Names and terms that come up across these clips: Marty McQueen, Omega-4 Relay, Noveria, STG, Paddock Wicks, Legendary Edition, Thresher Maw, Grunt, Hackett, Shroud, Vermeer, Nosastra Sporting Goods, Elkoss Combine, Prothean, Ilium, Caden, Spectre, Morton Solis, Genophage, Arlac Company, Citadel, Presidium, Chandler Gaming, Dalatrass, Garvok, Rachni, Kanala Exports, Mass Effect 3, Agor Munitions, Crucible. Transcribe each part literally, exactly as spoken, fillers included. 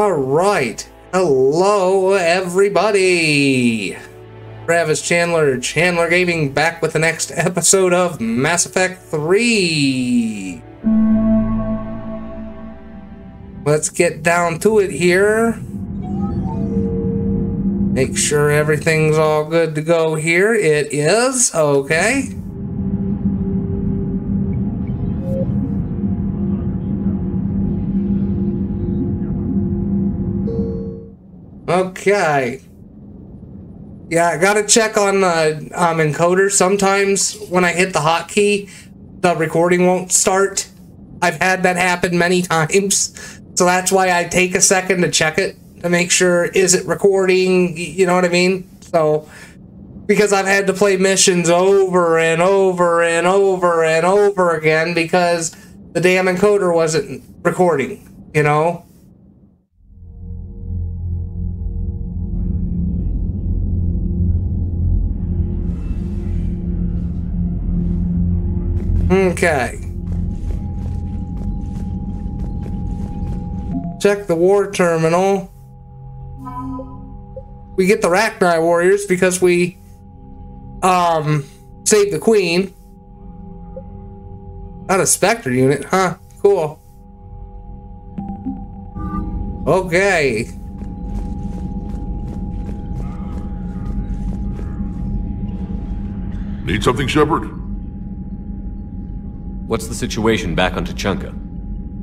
All right. Hello, everybody. Travis Chandler, Chandler Gaming, back with the next episode of Mass Effect three. Let's get down to it here. Make sure everything's all good to go here. It is. Okay. Okay. Yeah, I gotta check on the um, encoder. Sometimes when I hit the hotkey, the recording won't start. I've had that happen many times. So that's why I take a second to check it, to make sure, is it recording? You know what I mean? So, because I've had to play missions over and over and over and over again because the damn encoder wasn't recording, you know? Okay. Check the war terminal. We get the Rachni warriors because we um saved the queen. Not a Spectre unit, huh? Cool. Okay. Need something, Shepard? What's the situation back on Tuchanka?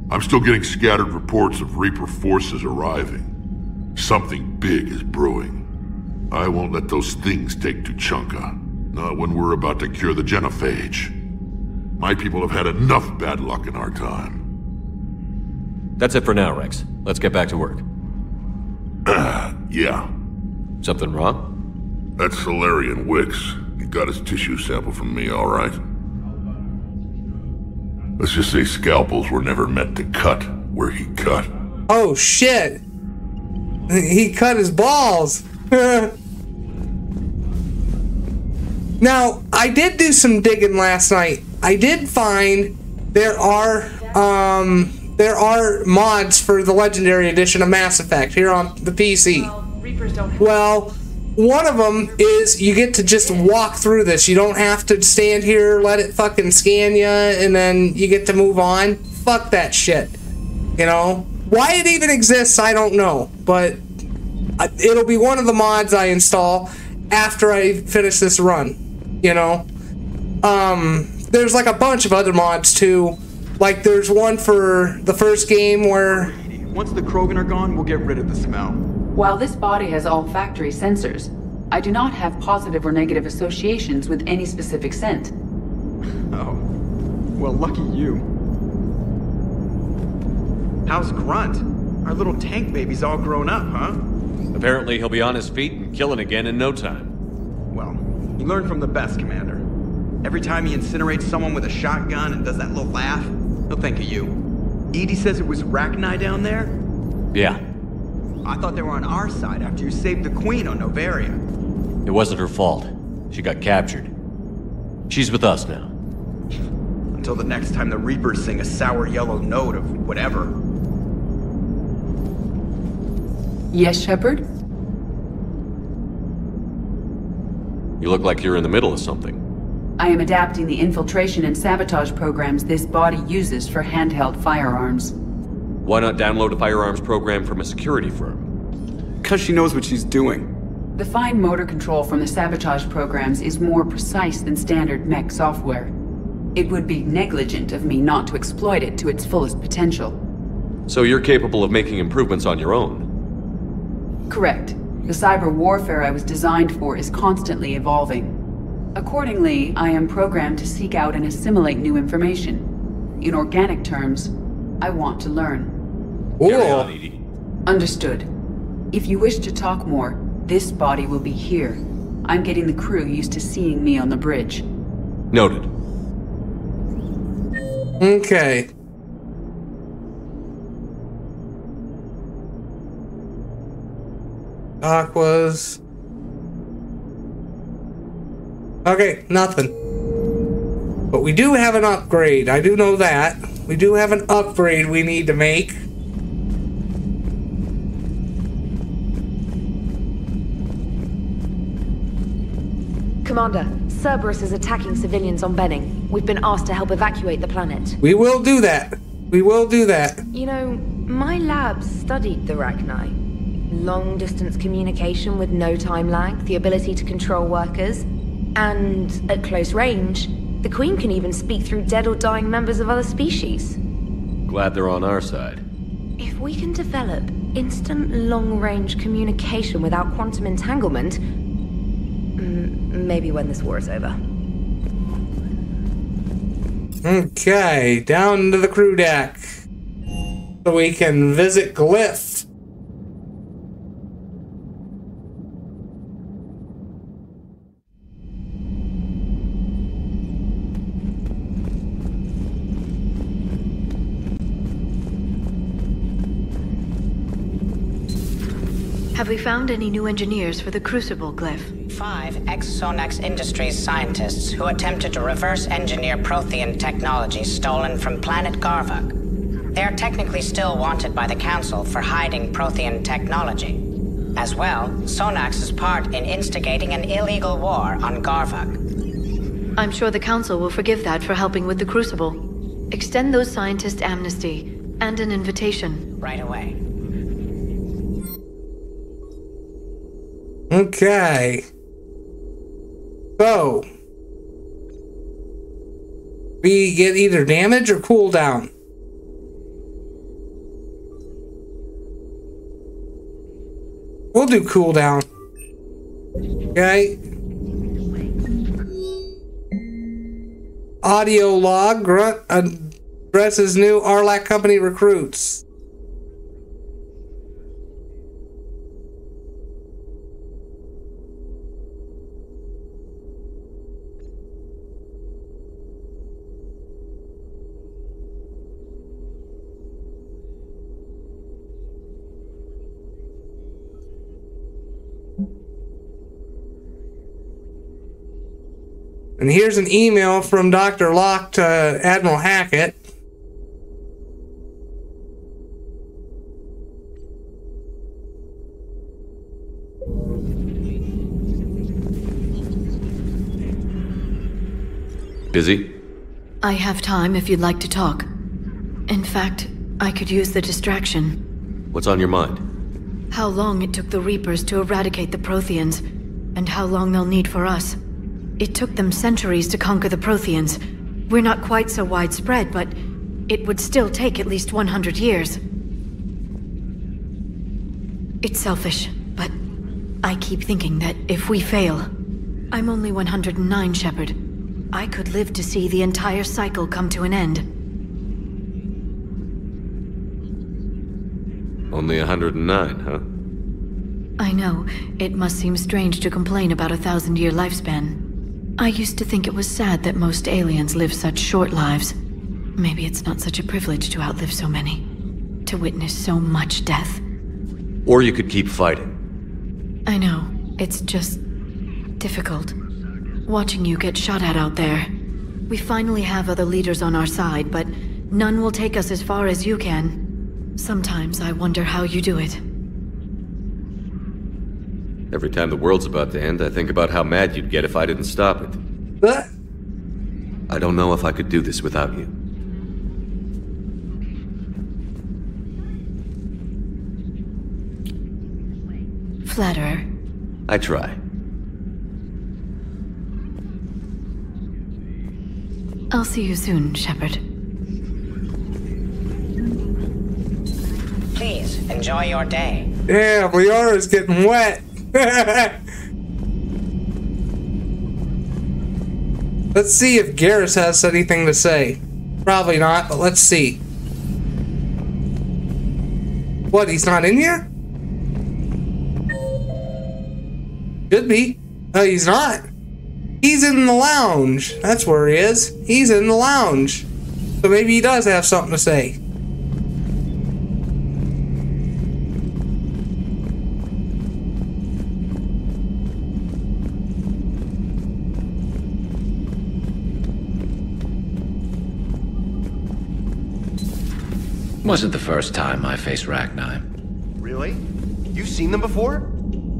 I'm still getting scattered reports of Reaper forces arriving. Something big is brewing. I won't let those things take Tuchanka. Not when we're about to cure the Genophage. My people have had enough bad luck in our time. That's it for now, Wrex. Let's get back to work. Uh, yeah. Something wrong? That's Salarian Wicks. He got his tissue sample from me, all right? Let's just say scalpels were never meant to cut where he cut. Oh, shit. He cut his balls. Now, I did do some digging last night. I did find there are, um, there are mods for the Legendary Edition of Mass Effect here on the P C. Well, Reapers don't have well one of them is you get to just walk through this. You don't have to stand here, let it fucking scan you, and then you get to move on. Fuck that shit. You know? Why it even exists, I don't know. But it'll be one of the mods I install after I finish this run. You know? Um, there's like a bunch of other mods, too. Like, there's one for the first game where... Once the Krogan are gone, we'll get rid of the smell. While this body has olfactory sensors, I do not have positive or negative associations with any specific scent. Oh, well, lucky you. How's Grunt? Our little tank baby's all grown up, huh? Apparently he'll be on his feet and killing again in no time. Well, you learn from the best, Commander. Every time he incinerates someone with a shotgun and does that little laugh, he'll think of you. Edie says it was Rachni down there? Yeah. I thought they were on our side after you saved the Queen on Noveria. It wasn't her fault. She got captured. She's with us now. Until the next time the Reapers sing a sour yellow note of whatever. Yes, Shepard? You look like you're in the middle of something. I am adapting the infiltration and sabotage programs this body uses for handheld firearms. Why not download a firearms program from a security firm? Because she knows what she's doing. The fine motor control from the sabotage programs is more precise than standard mech software. It would be negligent of me not to exploit it to its fullest potential. So you're capable of making improvements on your own? Correct. The cyber warfare I was designed for is constantly evolving. Accordingly, I am programmed to seek out and assimilate new information. In organic terms, I want to learn. Cool. Understood. If you wish to talk more, this body will be here. I'm getting the crew used to seeing me on the bridge. Noted. Okay. Aquas. Okay, nothing. But we do have an upgrade. I do know that. We do have an upgrade we need to make. Commander, Cerberus is attacking civilians on Benning. We've been asked to help evacuate the planet. We will do that. We will do that. You know, my lab studied the Rachni. Long-distance communication with no time lag, the ability to control workers, and, at close range, the Queen can even speak through dead or dying members of other species. Glad they're on our side. If we can develop instant long-range communication without quantum entanglement, m maybe when this war is over. Okay, down to the crew deck. So we can visit Glyph. Have we found any new engineers for the Crucible, Glyph? Five ex-Sonax Industries scientists who attempted to reverse-engineer Prothean technology stolen from planet Garvok. They are technically still wanted by the Council for hiding Prothean technology. As well, Sonax is part in instigating an illegal war on Garvok. I'm sure the Council will forgive that for helping with the Crucible. Extend those scientists amnesty and an invitation. Right away. Okay. So we get either damage or cooldown. We'll do cooldown. Okay. Audio log. Grunt addresses new Arlac Company recruits. And here's an email from Doctor Locke to Admiral Hackett. Busy? I have time if you'd like to talk. In fact, I could use the distraction. What's on your mind? How long it took the Reapers to eradicate the Protheans, and how long they'll need for us. It took them centuries to conquer the Protheans. We're not quite so widespread, but it would still take at least one hundred years. It's selfish, but I keep thinking that if we fail... I'm only one hundred and nine, Shepard. I could live to see the entire cycle come to an end. Only one hundred and nine, huh? I know. It must seem strange to complain about a thousand-year lifespan. I used to think it was sad that most aliens live such short lives. Maybe it's not such a privilege to outlive so many. To witness so much death. Or you could keep fighting. I know. It's just... difficult. Watching you get shot at out there. We finally have other leaders on our side, but none will take us as far as you can. Sometimes I wonder how you do it. Every time the world's about to end, I think about how mad you'd get if I didn't stop it. What? I don't know if I could do this without you. Flatterer. I try. I'll see you soon, Shepard. Please, enjoy your day. Yeah, Liara's getting wet. Let's see if Garrus has anything to say. Probably not, but let's see. What, he's not in here? Could be. No, he's not. He's in the lounge. That's where he is. He's in the lounge. So maybe he does have something to say. Wasn't the first time I faced Rachni. Really? You've seen them before?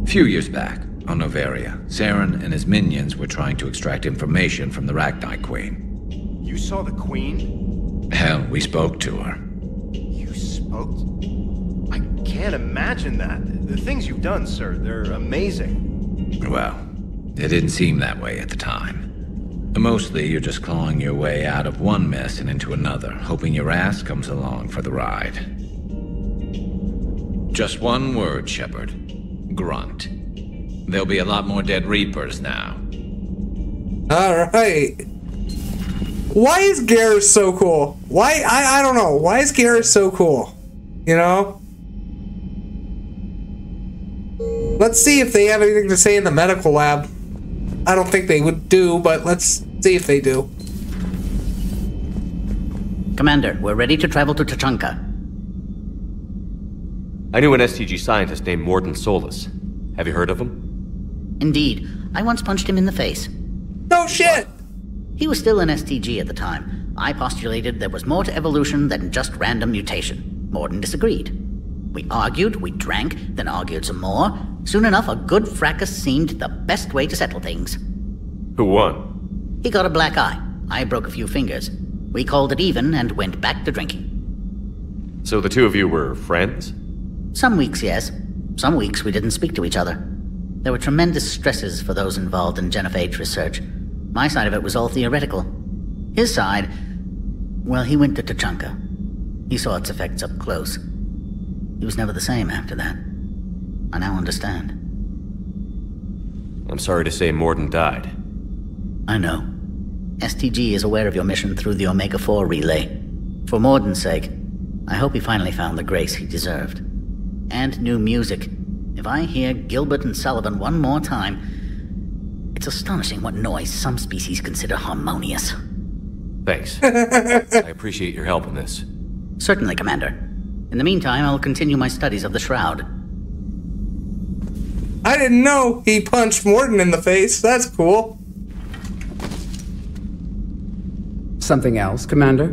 A few years back. on Noveria. Saren and his minions were trying to extract information from the Rachni Queen. You saw the Queen? Hell, we spoke to her. You spoke? I can't imagine that. The things you've done, sir, they're amazing. Well, it didn't seem that way at the time. Mostly, you're just clawing your way out of one mess and into another, hoping your ass comes along for the ride. Just one word, Shepard. Grunt. There'll be a lot more dead Reapers now. Alright. Why is Garrus so cool? Why? I, I don't know. Why is Garrus so cool? You know? Let's see if they have anything to say in the medical lab. I don't think they would do, but let's see if they do. Commander, we're ready to travel to Tuchanka. I knew an S T G scientist named Morton Solis. Have you heard of him? Indeed. I once punched him in the face. No shit! He was still an S T G at the time. I postulated there was more to evolution than just random mutation. Morton disagreed. We argued, we drank, then argued some more. Soon enough, a good fracas seemed the best way to settle things. Who won? He got a black eye. I broke a few fingers. We called it even and went back to drinking. So the two of you were friends? Some weeks, yes. Some weeks we didn't speak to each other. There were tremendous stresses for those involved in Genophage research. My side of it was all theoretical. His side... well, he went to Tuchanka. He saw its effects up close. He was never the same after that. I now understand. I'm sorry to say Morton died. I know. S T G is aware of your mission through the Omega four Relay. For Morton's sake, I hope he finally found the grace he deserved. And new music. If I hear Gilbert and Sullivan one more time, it's astonishing what noise some species consider harmonious. Thanks. I appreciate your help in this. Certainly, Commander. In the meantime, I'll continue my studies of the Shroud. I didn't know he punched Morton in the face. That's cool. Something else, Commander?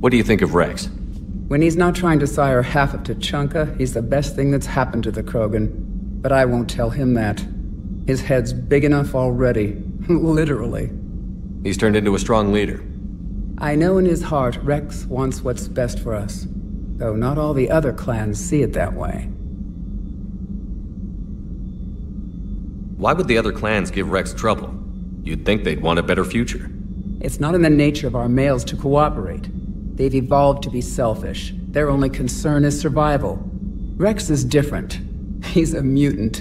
What do you think of Wrex? When he's not trying to sire half of Tuchanka, he's the best thing that's happened to the Krogan. But I won't tell him that. His head's big enough already. Literally. He's turned into a strong leader. I know in his heart Wrex wants what's best for us. Though not all the other clans see it that way. Why would the other clans give Wrex trouble? You'd think they'd want a better future. It's not in the nature of our males to cooperate. They've evolved to be selfish. Their only concern is survival. Wrex is different. He's a mutant.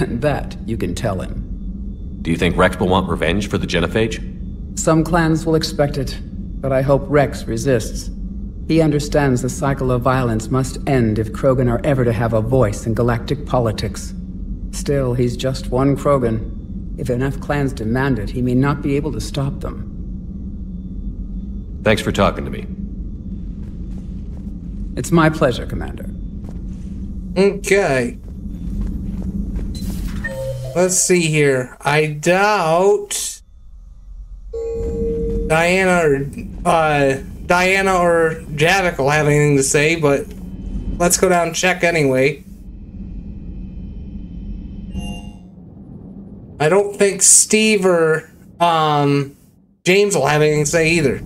And that you can tell him. Do you think Wrex will want revenge for the Genophage? Some clans will expect it, but I hope Wrex resists. He understands the cycle of violence must end if Krogan are ever to have a voice in galactic politics. Still, he's just one Krogan. If enough clans demand it, he may not be able to stop them. Thanks for talking to me. It's my pleasure, Commander. Okay. Let's see here. I doubt... Diana or... Uh, Diana or Javik will have anything to say, but... let's go down and check anyway. I don't think Steve or um, James will have anything to say either.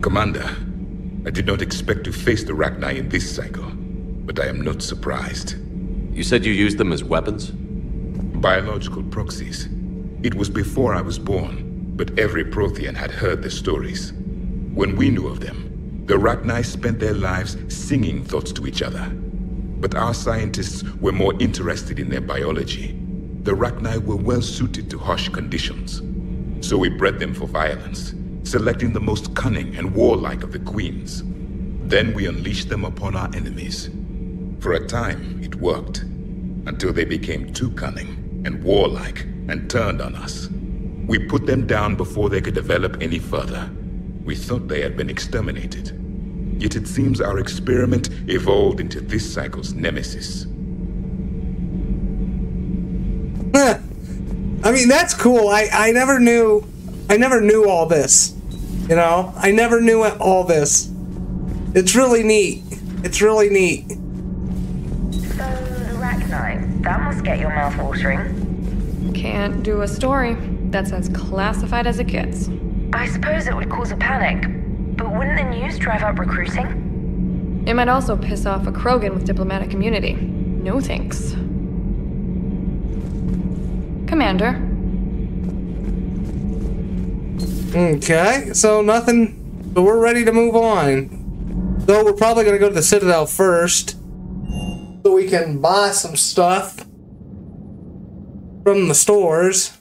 Commander, I did not expect to face the Rachni in this cycle, but I am not surprised. You said you used them as weapons? Biological proxies. It was before I was born, but every Prothean had heard the stories. When we knew of them, the Rachni spent their lives singing thoughts to each other. But our scientists were more interested in their biology. The Rachni were well suited to harsh conditions. So we bred them for violence, selecting the most cunning and warlike of the queens. Then we unleashed them upon our enemies. For a time, it worked, until they became too cunning and warlike and turned on us. We put them down before they could develop any further. We thought they had been exterminated. Yet it seems our experiment evolved into this cycle's nemesis. I mean, that's cool. I, I never knew, I never knew all this, you know? I never knew all this. It's really neat. It's really neat. So, Rachni, that must get your mouth watering. Can't do a story. That's as classified as it gets. I suppose it would cause a panic, but wouldn't the news drive up recruiting? It might also piss off a Krogan with diplomatic immunity. No thanks. Commander. Okay, so nothing, but we're ready to move on. Though we're probably gonna go to the Citadel first, so we can buy some stuff from the stores.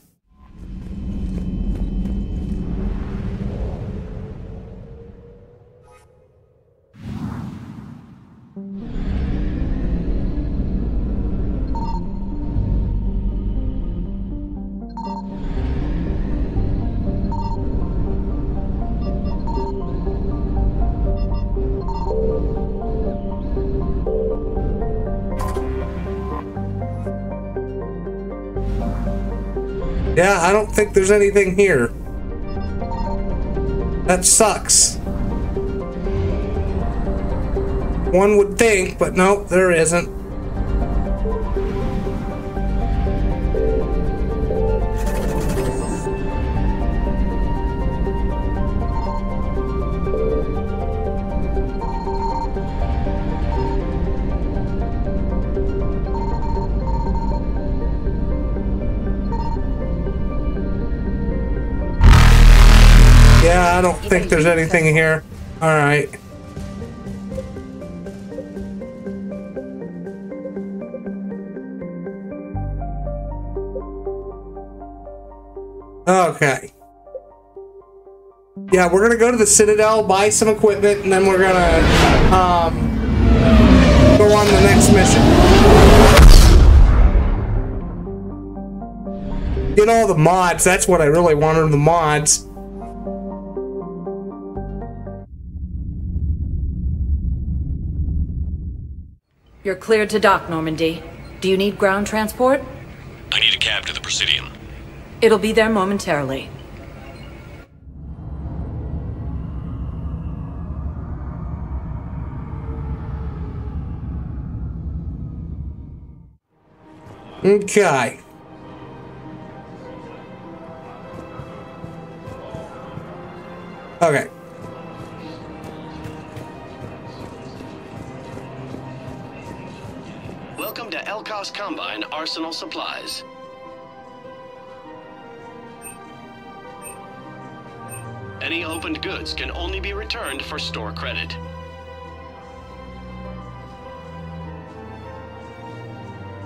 Yeah, I don't think there's anything here. That sucks. One would think, but nope, there isn't. I don't think there's anything here. All right. Okay. Yeah, we're gonna go to the Citadel, buy some equipment, and then we're gonna um, go on the next mission. Get all the mods. That's what I really wanted, the mods. You're cleared to dock, Normandy. Do you need ground transport? I need a cab to the Presidium. It'll be there momentarily. Okay. Okay. Welcome to Elkoss Combine Arsenal Supplies. Any opened goods can only be returned for store credit.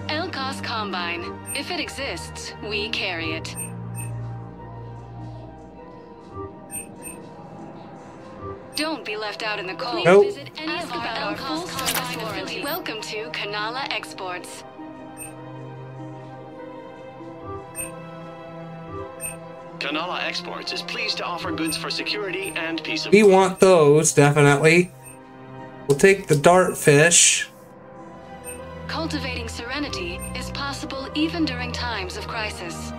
Elkoss Combine. If it exists, we carry it. Don't be left out in the cold. Nope. Visit any Ask of our about our full service warranty. Welcome to Kanala Exports. Kanala Exports is pleased to offer goods for security and peace of mind. We want those, definitely. We'll take the dartfish. Cultivating serenity is possible even during times of crisis.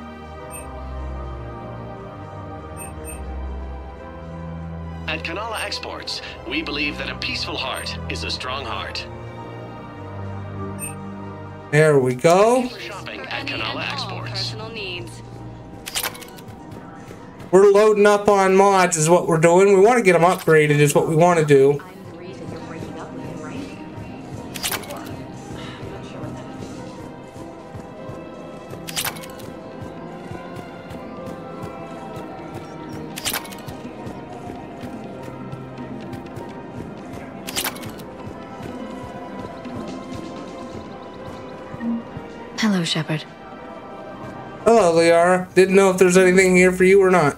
At Kanala Exports, we believe that a peaceful heart is a strong heart. There we go. Shopping at Kanala Exports. We're loading up on mods is what we're doing. We want to get them upgraded is what we want to do. Hello, Shepard. Hello, Liara. Didn't know if there's anything here for you or not.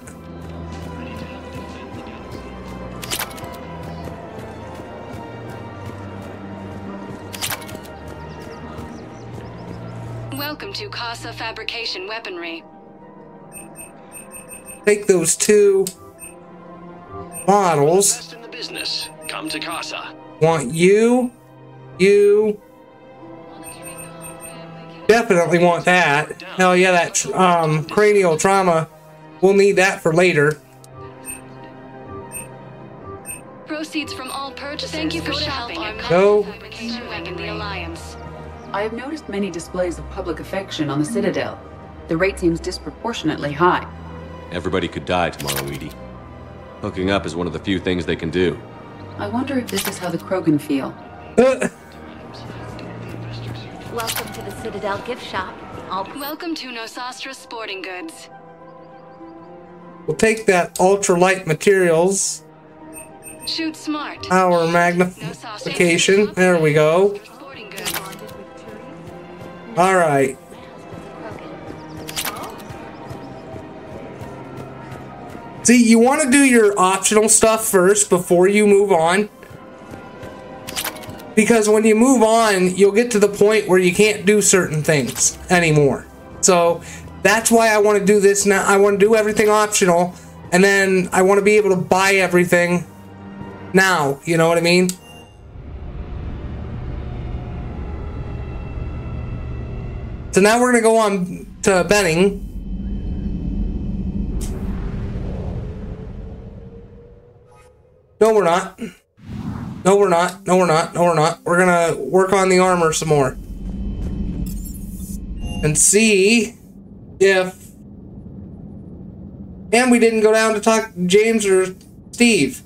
Welcome to Casa Fabrication Weaponry. Take those two models. Best in the business. Come to Casa. Want you, you. Definitely want that. Hell yeah, that um, cranial trauma. We'll need that for later. Proceeds from all purchases. Thank you for shopping. Go. I have noticed many displays of public affection on the Citadel. The rate seems disproportionately high. Everybody could die tomorrow, Edie. Hooking up is one of the few things they can do. I wonder if this is how the Krogan feel. Welcome to the Citadel gift shop. I'll welcome to Nosastra Sporting Goods. We'll take that ultralight materials. Shoot smart. Power magnification. There we go. All right. See, you want to do your optional stuff first before you move on. Because when you move on, you'll get to the point where you can't do certain things anymore. So that's why I want to do this now. I want to do everything optional, and then I want to be able to buy everything now. You know what I mean? So now we're going to go on to Benning. No, we're not. No, we're not. No, we're not. No, we're not. We're gonna work on the armor some more. And see if... And we didn't go down to talk to James or Steve.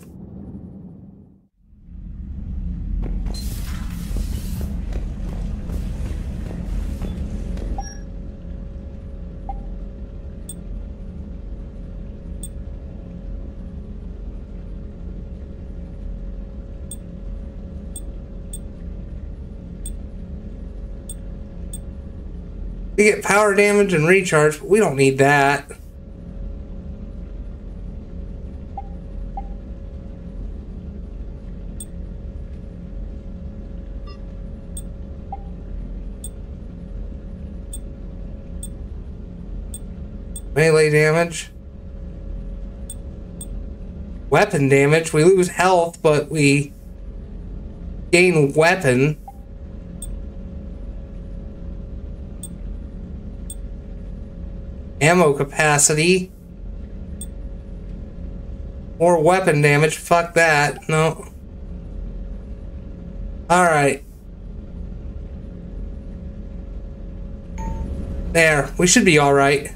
We get power damage and recharge, but we don't need that. Melee damage. Weapon damage. We lose health, but we gain weapon. Ammo capacity or weapon damage. Fuck that. No. All right. There. We should be all right.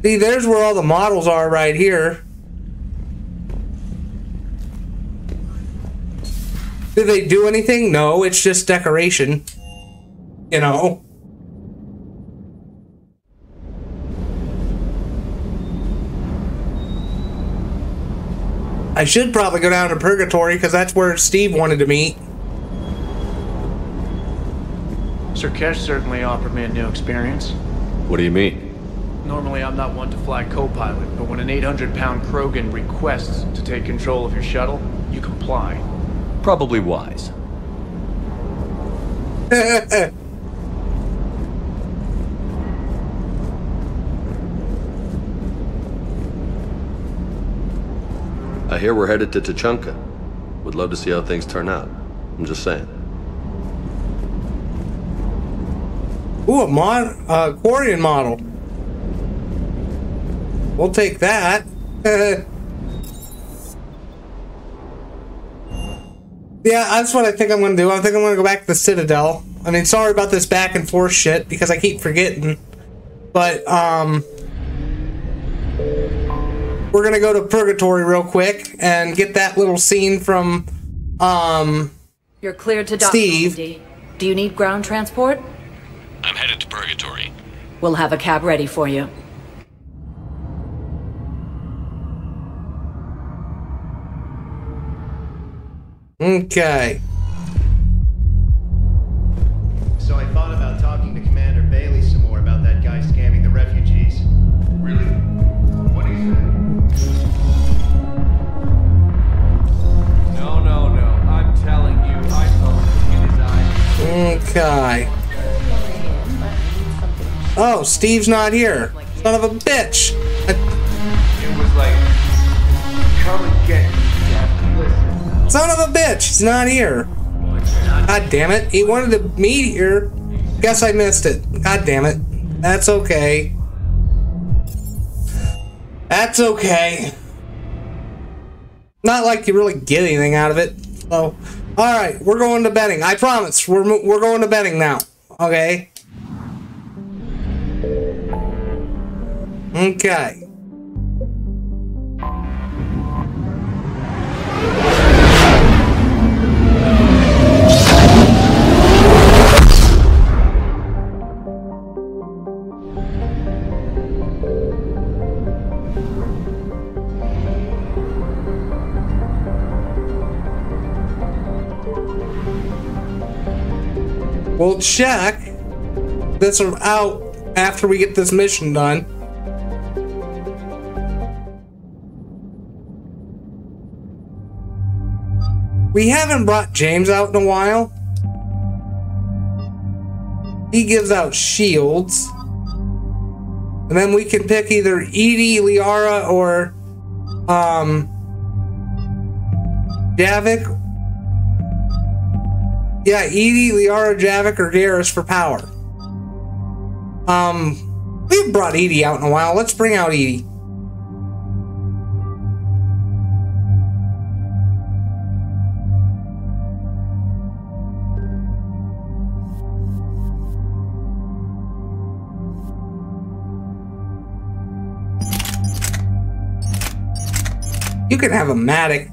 See, there's where all the models are right here. Do they do anything? No, it's just decoration. You know. I should probably go down to Purgatory because that's where Steve wanted to meet. Sir Kesh certainly offered me a new experience. What do you mean? Normally I'm not one to fly co-pilot, but when an eight hundred pound Krogan requests to take control of your shuttle, you comply. Probably wise. I hear we're headed to Tuchanka. Would love to see how things turn out. I'm just saying. Ooh, a mod, uh, Quarian model. We'll take that. Yeah, that's what I think I'm going to do. I think I'm going to go back to the Citadel. I mean, sorry about this back and forth shit, because I keep forgetting. But, um... we're going to go to Purgatory real quick and get that little scene from, um... You're cleared to dock, Steve. Andy. Do you need ground transport? I'm headed to Purgatory. We'll have a cab ready for you. Okay. So I thought about talking to Commander Bailey some more about that guy scamming the refugees. Really? What do you say? No, no, no. I'm telling you, I saw it in his eyes. Okay. Oh, Steve's not here. son of a bitch! I... It was like, come and get me, you listen. Son of a bitch! He's not here. God damn it! He wanted to meet here. Guess I missed it. God damn it. That's okay. That's okay. Not like you really get anything out of it. So, all right, we're going to Benning. I promise. We're we're going to Benning now. Okay. Okay. We'll check this out after we get this mission done. We haven't brought James out in a while. He gives out shields. And then we can pick either Edie, Liara, or um, Javik. Yeah, Edie, Liara, Javik, or Garrus for power. Um, we've brought Edie out in a while. Let's bring out Edie. You can have a Matic.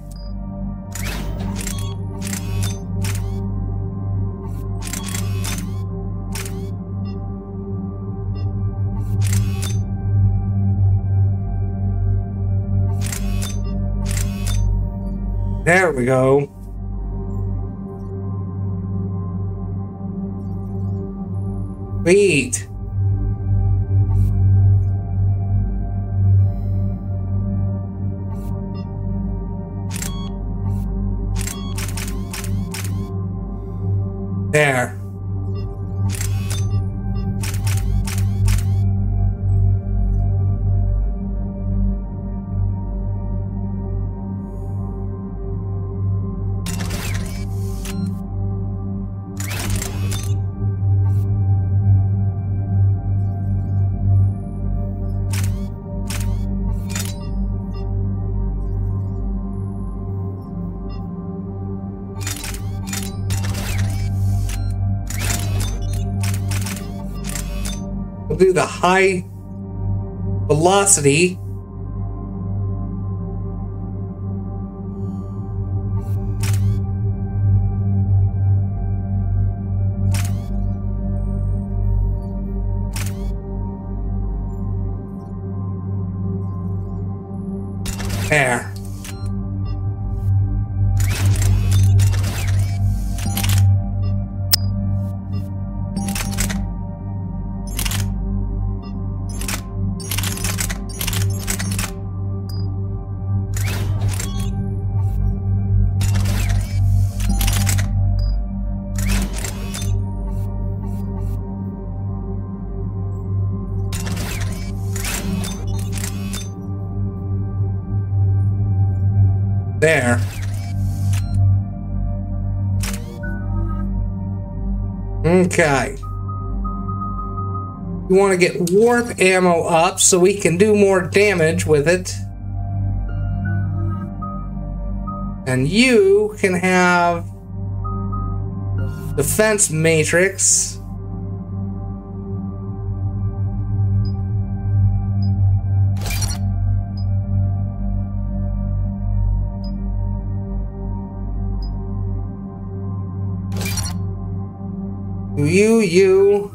There we go. Wait. There. Do the high velocity. There. There. Okay. We want to get warp ammo up so we can do more damage with it. And you can have defense matrix. You, you.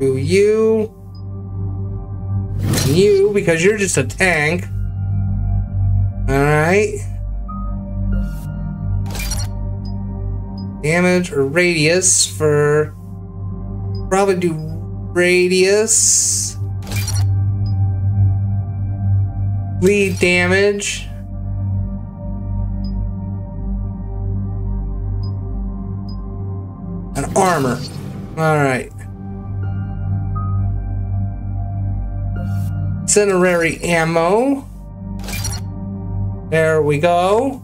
You, you. You, because you're just a tank. All right. Damage or radius for... Probably do radius. Bleed damage. armor. Alright. Cinerary ammo. There we go.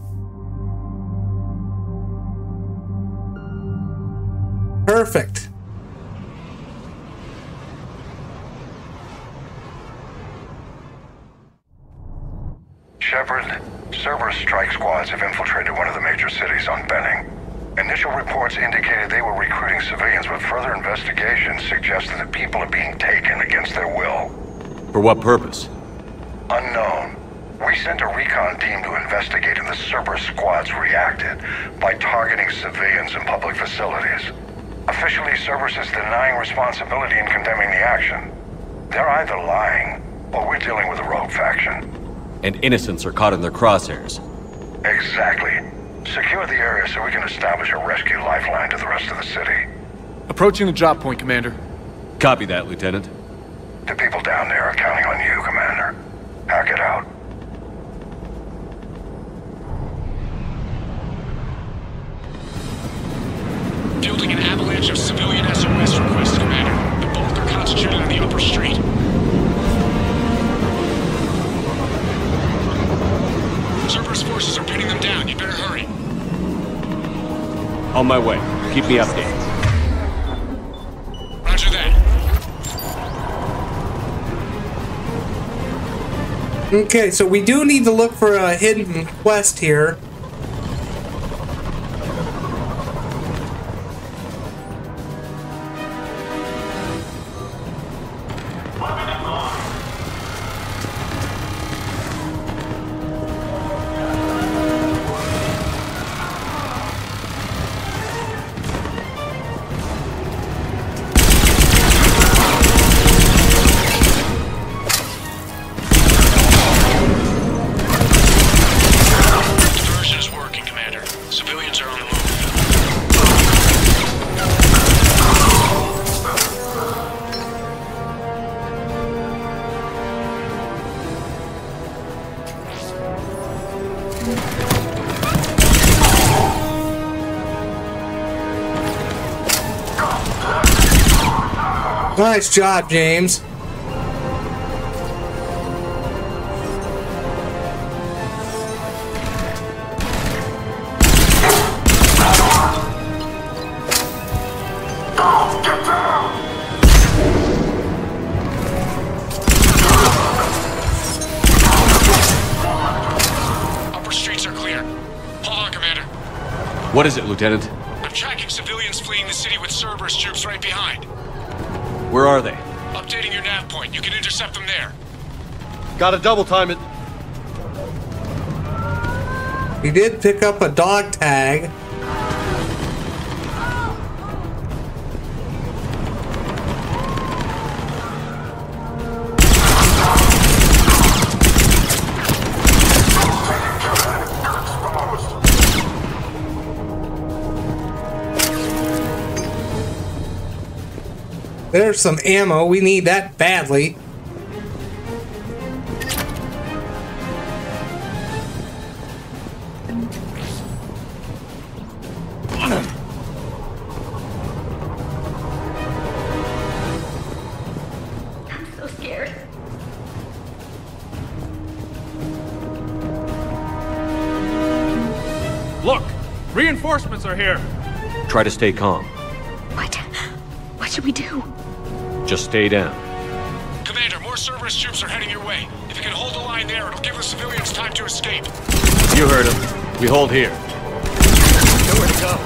Perfect. Shepard, Cerberus strike squads have infiltrated one of the major cities on Benning. Initial reports indicated they were recruiting civilians, but further investigation suggests that the people are being taken against their will. For what purpose? Unknown. We sent a recon team to investigate, and the Cerberus squads reacted by targeting civilians in public facilities. Officially, Cerberus is denying responsibility and condemning the action. They're either lying, or we're dealing with a rogue faction. And innocents are caught in their crosshairs. Exactly. Secure the area so we can establish a rescue lifeline to the rest of the city. Approaching the drop point, Commander. Copy that, Lieutenant. The people down there are counting on you, Commander. Hack it out. Building an avalanche of civilian S O S requests, Commander. The both are concentrated on the upper street. Cerberus forces are pinning them down. You better hurry. On my way. Keep me updated. Roger that. Okay, so we do need to look for a hidden quest here. Nice job, James. Upper streets are clear. Hold on, Commander. What is it, Lieutenant? I'm tracking civilians fleeing the city with Cerberus troops right behind. Where are they? Updating your nav point. You can intercept them there. Gotta double time it. We did pick up a dog tag. There's some ammo. We need that badly. I'm so scared. Look! Reinforcements are here! Try to stay calm. What? What should we do? Just stay down. Commander, more Cerberus troops are heading your way. If you can hold the line there, it'll give the civilians time to escape. You heard him. We hold here. Nowhere to go.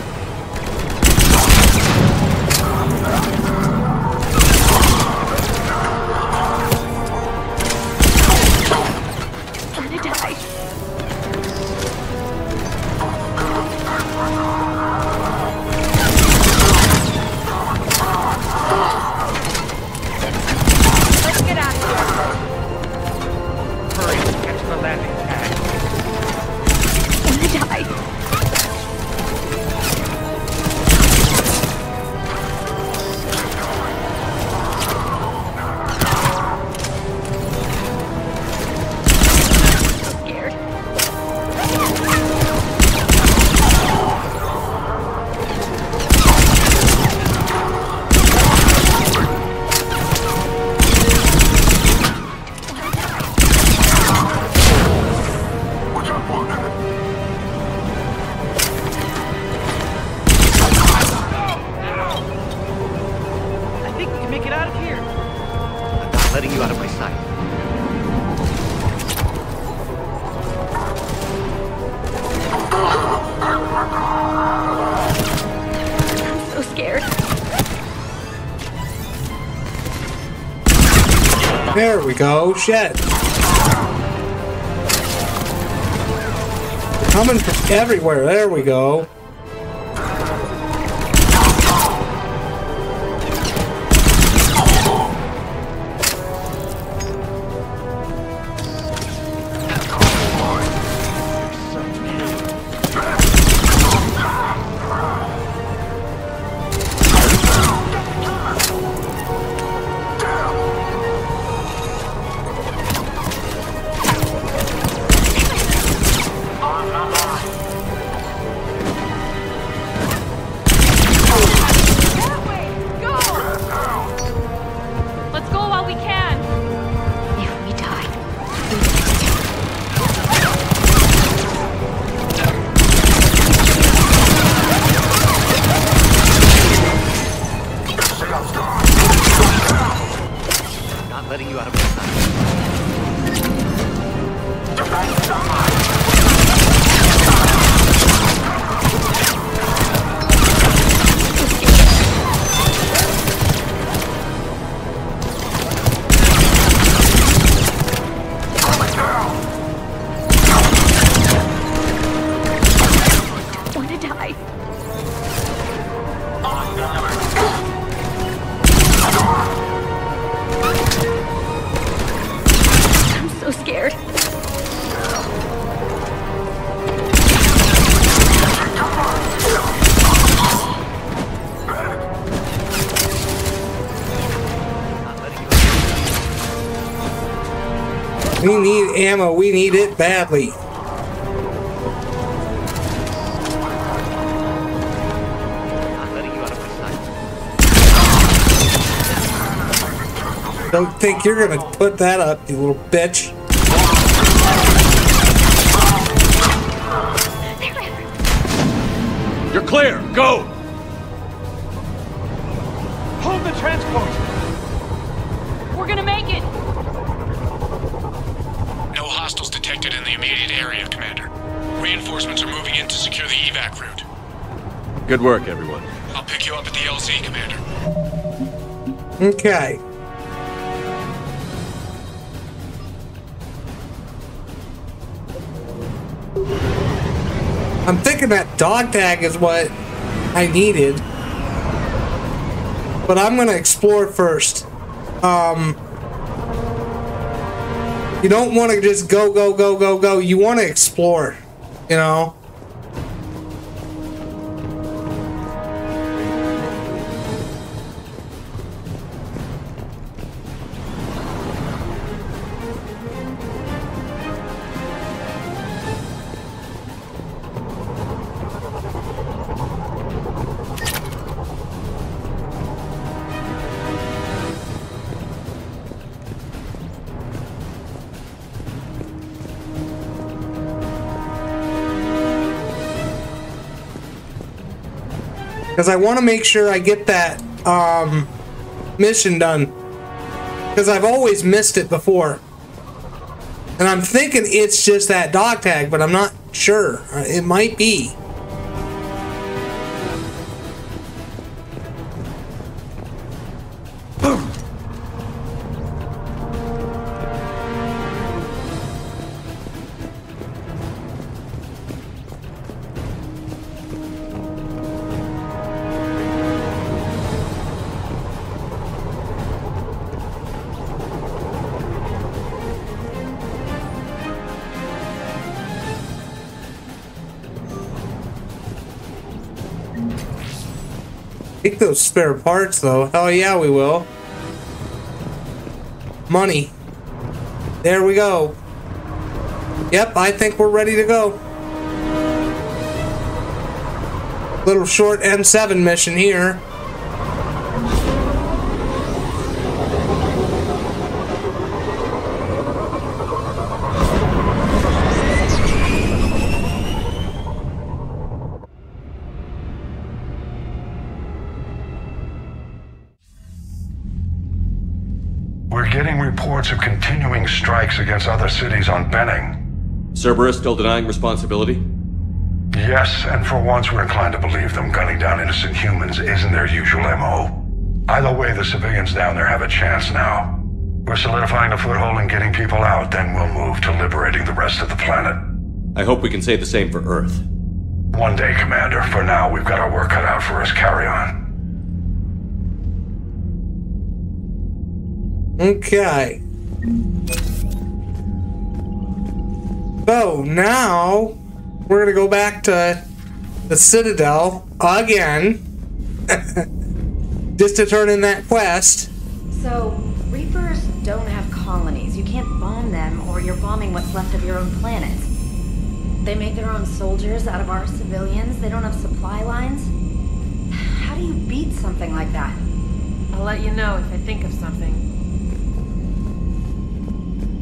I'm so scared. There we go. Shit. They're coming from everywhere. There we go. We need ammo. We need it badly. Don't think you're gonna put that up, you little bitch. You're clear. Go. Hold the transport. We're gonna make it. Hostiles detected in the immediate area, Commander. Reinforcements are moving in to secure the evac route. Good work, everyone. I'll pick you up at the L Z, Commander. Okay. I'm thinking that dog tag is what I needed. But I'm going to explore first. Um... You don't want to just go, go, go, go, go. You want to explore, you know? Because I want to make sure I get that um, mission done. Because I've always missed it before. And I'm thinking it's just that dog tag, but I'm not sure. It might be. Take those spare parts, though. Hell yeah, we will. Money. There we go. Yep, I think we're ready to go. Little short M seven mission here. Of continuing strikes against other cities on Benning. Cerberus still denying responsibility? Yes, and for once we're inclined to believe them gunning down innocent humans isn't their usual M O. Either way, the civilians down there have a chance now. We're solidifying the foothold and getting people out, then we'll move to liberating the rest of the planet. I hope we can say the same for Earth. One day, Commander. For now, we've got our work cut out for us. Carry on. Okay. So, now, we're gonna go back to the Citadel again. Just to turn in that quest. So, Reapers don't have colonies. You can't bomb them, or you're bombing what's left of your own planet. They make their own soldiers out of our civilians. They don't have supply lines. How do you beat something like that? I'll let you know if I think of something.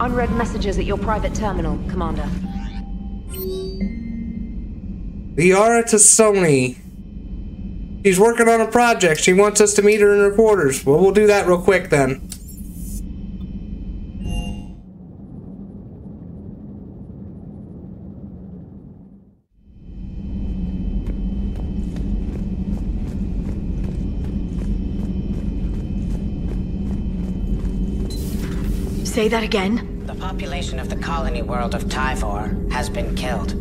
Unread messages at your private terminal, Commander. Liara to Sony. She's working on a project. She wants us to meet her in her quarters. Well, we'll do that real quick then. Say that again? The population of the colony world of Tyvor has been killed.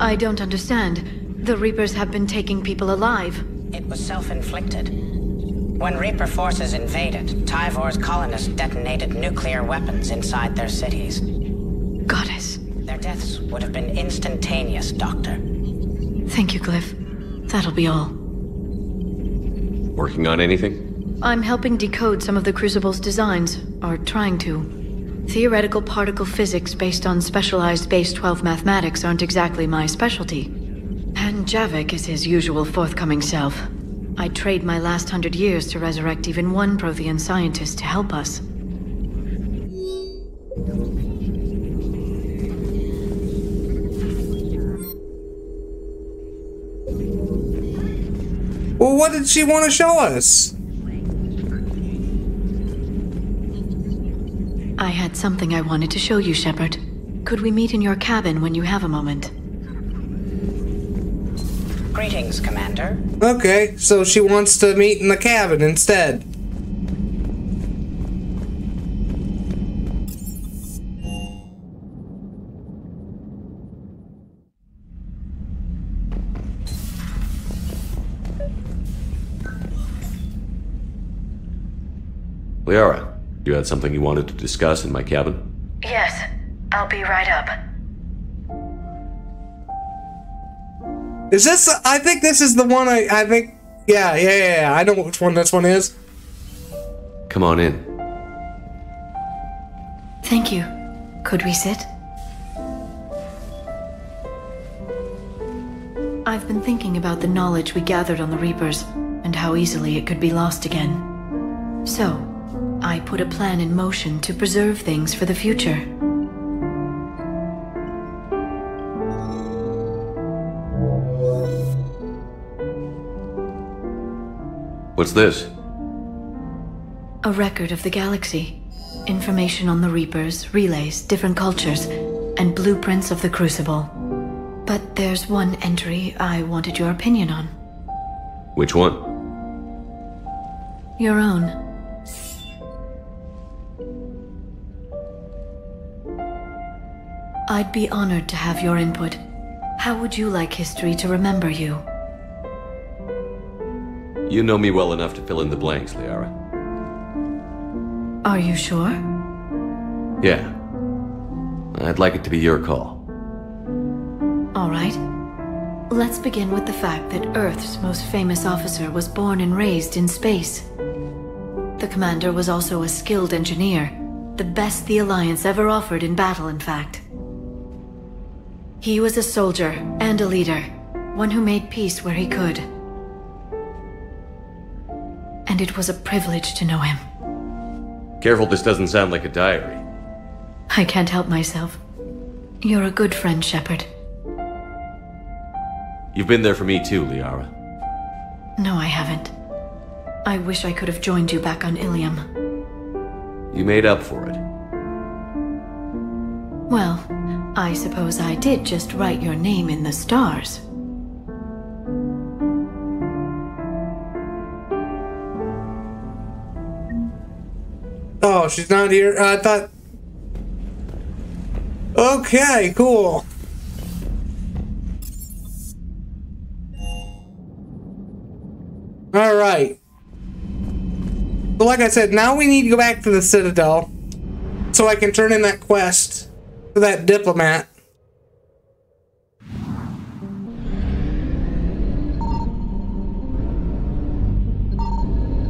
I don't understand. The Reapers have been taking people alive. It was self-inflicted. When Reaper forces invaded, Tyvor's colonists detonated nuclear weapons inside their cities. Goddess. Their deaths would have been instantaneous, Doctor. Thank you, Glyph. That'll be all. Working on anything? I'm helping decode some of the Crucible's designs, or trying to. Theoretical particle physics based on specialized base twelve mathematics aren't exactly my specialty. And Javik is his usual forthcoming self. I'd trade my last hundred years to resurrect even one Prothean scientist to help us. Well, what did she want to show us? I had something I wanted to show you, Shepard. Could we meet in your cabin when you have a moment? Greetings, Commander. Okay, so she wants to meet in the cabin instead. Liara. You had something you wanted to discuss in my cabin? Yes, I'll be right up. Is this? I think this is the one I, I think. Yeah, yeah, yeah, yeah. I know which one this one is. Come on in. Thank you. Could we sit? I've been thinking about the knowledge we gathered on the Reapers and how easily it could be lost again. So, I put a plan in motion to preserve things for the future. What's this? A record of the galaxy. Information on the Reapers, relays, different cultures, and blueprints of the Crucible. But there's one entry I wanted your opinion on. Which one? Your own. I'd be honored to have your input. How would you like history to remember you? You know me well enough to fill in the blanks, Liara. Are you sure? Yeah. I'd like it to be your call. All right. Let's begin with the fact that Earth's most famous officer was born and raised in space. The commander was also a skilled engineer, the best the Alliance ever offered in battle, in fact. He was a soldier and a leader, one who made peace where he could. And it was a privilege to know him. Careful, this doesn't sound like a diary. I can't help myself. You're a good friend, Shepard. You've been there for me too, Liara. No, I haven't. I wish I could have joined you back on Ilium. You made up for it. Well, I suppose I did just write your name in the stars. Oh, she's not here? Uh, I thought... Okay, cool. All right. So like I said, now we need to go back to the Citadel so I can turn in that quest to that diplomat.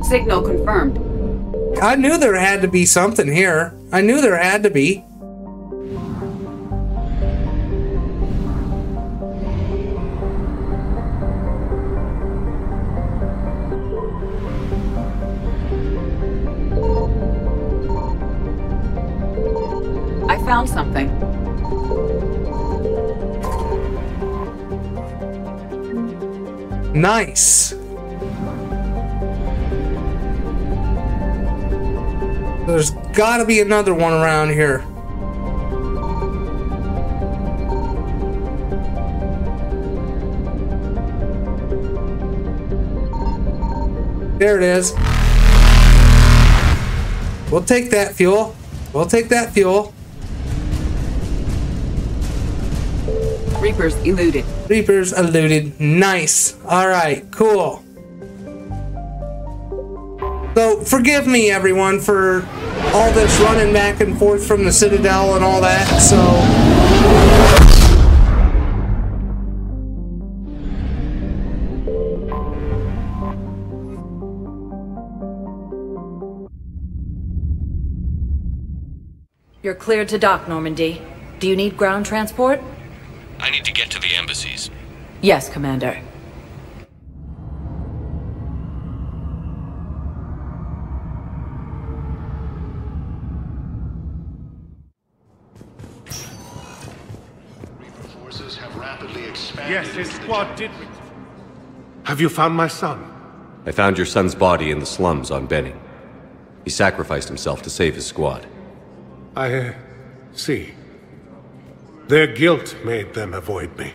Signal confirmed. I knew there had to be something here. I knew there had to be. I found something. Nice. There's gotta be another one around here. There it is. We'll take that fuel. We'll take that fuel. Reapers eluded. Reapers eluded. Nice. All right, cool. So, forgive me, everyone, for all this running back and forth from the Citadel and all that, so... You're cleared to dock, Normandy. Do you need ground transport? I need to get to the embassies. Yes, Commander. Yes, his squad did return. Have you found my son? I found your son's body in the slums on Benning. He sacrificed himself to save his squad. I uh, see. Their guilt made them avoid me.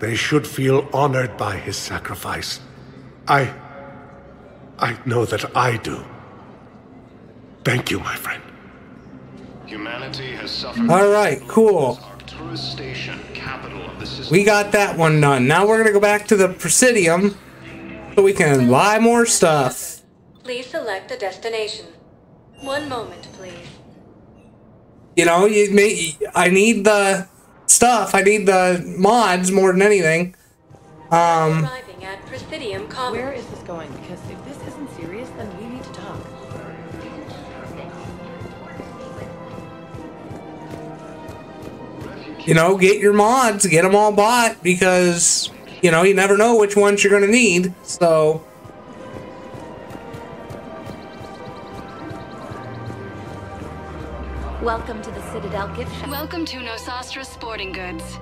They should feel honored by his sacrifice. I... I know that I do. Thank you, my friend. Humanity has suffered... All right, cool. Station, capital of the we got that one done. Now we're gonna go back to the Presidium so we can buy more stuff. Please select a destination. One moment, please. You know, you may, I need the stuff. I need the mods more than anything. Um, Arriving at Presidium Commons. Where is this going? Because if this isn't serious, then we need to talk. You know, get your mods, get them all bought, because, you know, you never know which ones you're going to need, so... Welcome to the Citadel gift shop. Welcome to Nosastra Sporting Goods.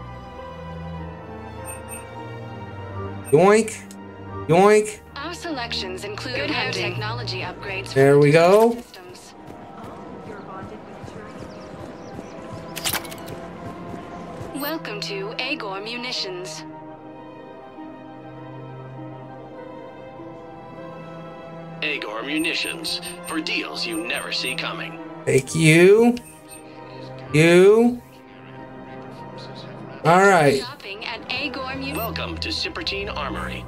Yoink. Yoink. Our selections include good air technology upgrades. There we go. Welcome to Agor Munitions. Agor Munitions, for deals you never see coming. Thank you. You. All right. Shopping at Agor Mun- Welcome to Cipertine Armory.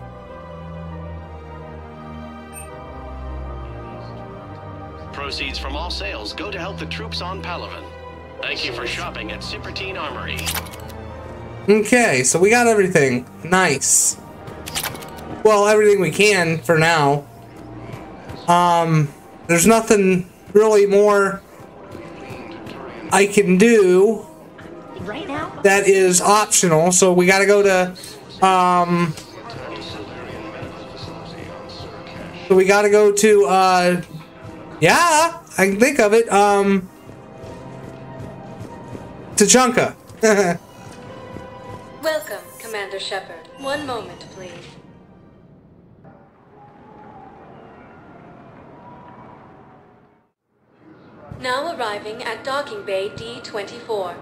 Proceeds from all sales go to help the troops on Palaven. Thank you for shopping at Cipertine Armory. Okay, so we got everything. Nice. Well, everything we can for now. Um, there's nothing really more I can do right now that is optional, so we gotta go to, um... So we gotta go to, uh... yeah, I can think of it, um... Tuchanka. Welcome, Commander Shepard. One moment, please. Now arriving at docking bay D twenty-four.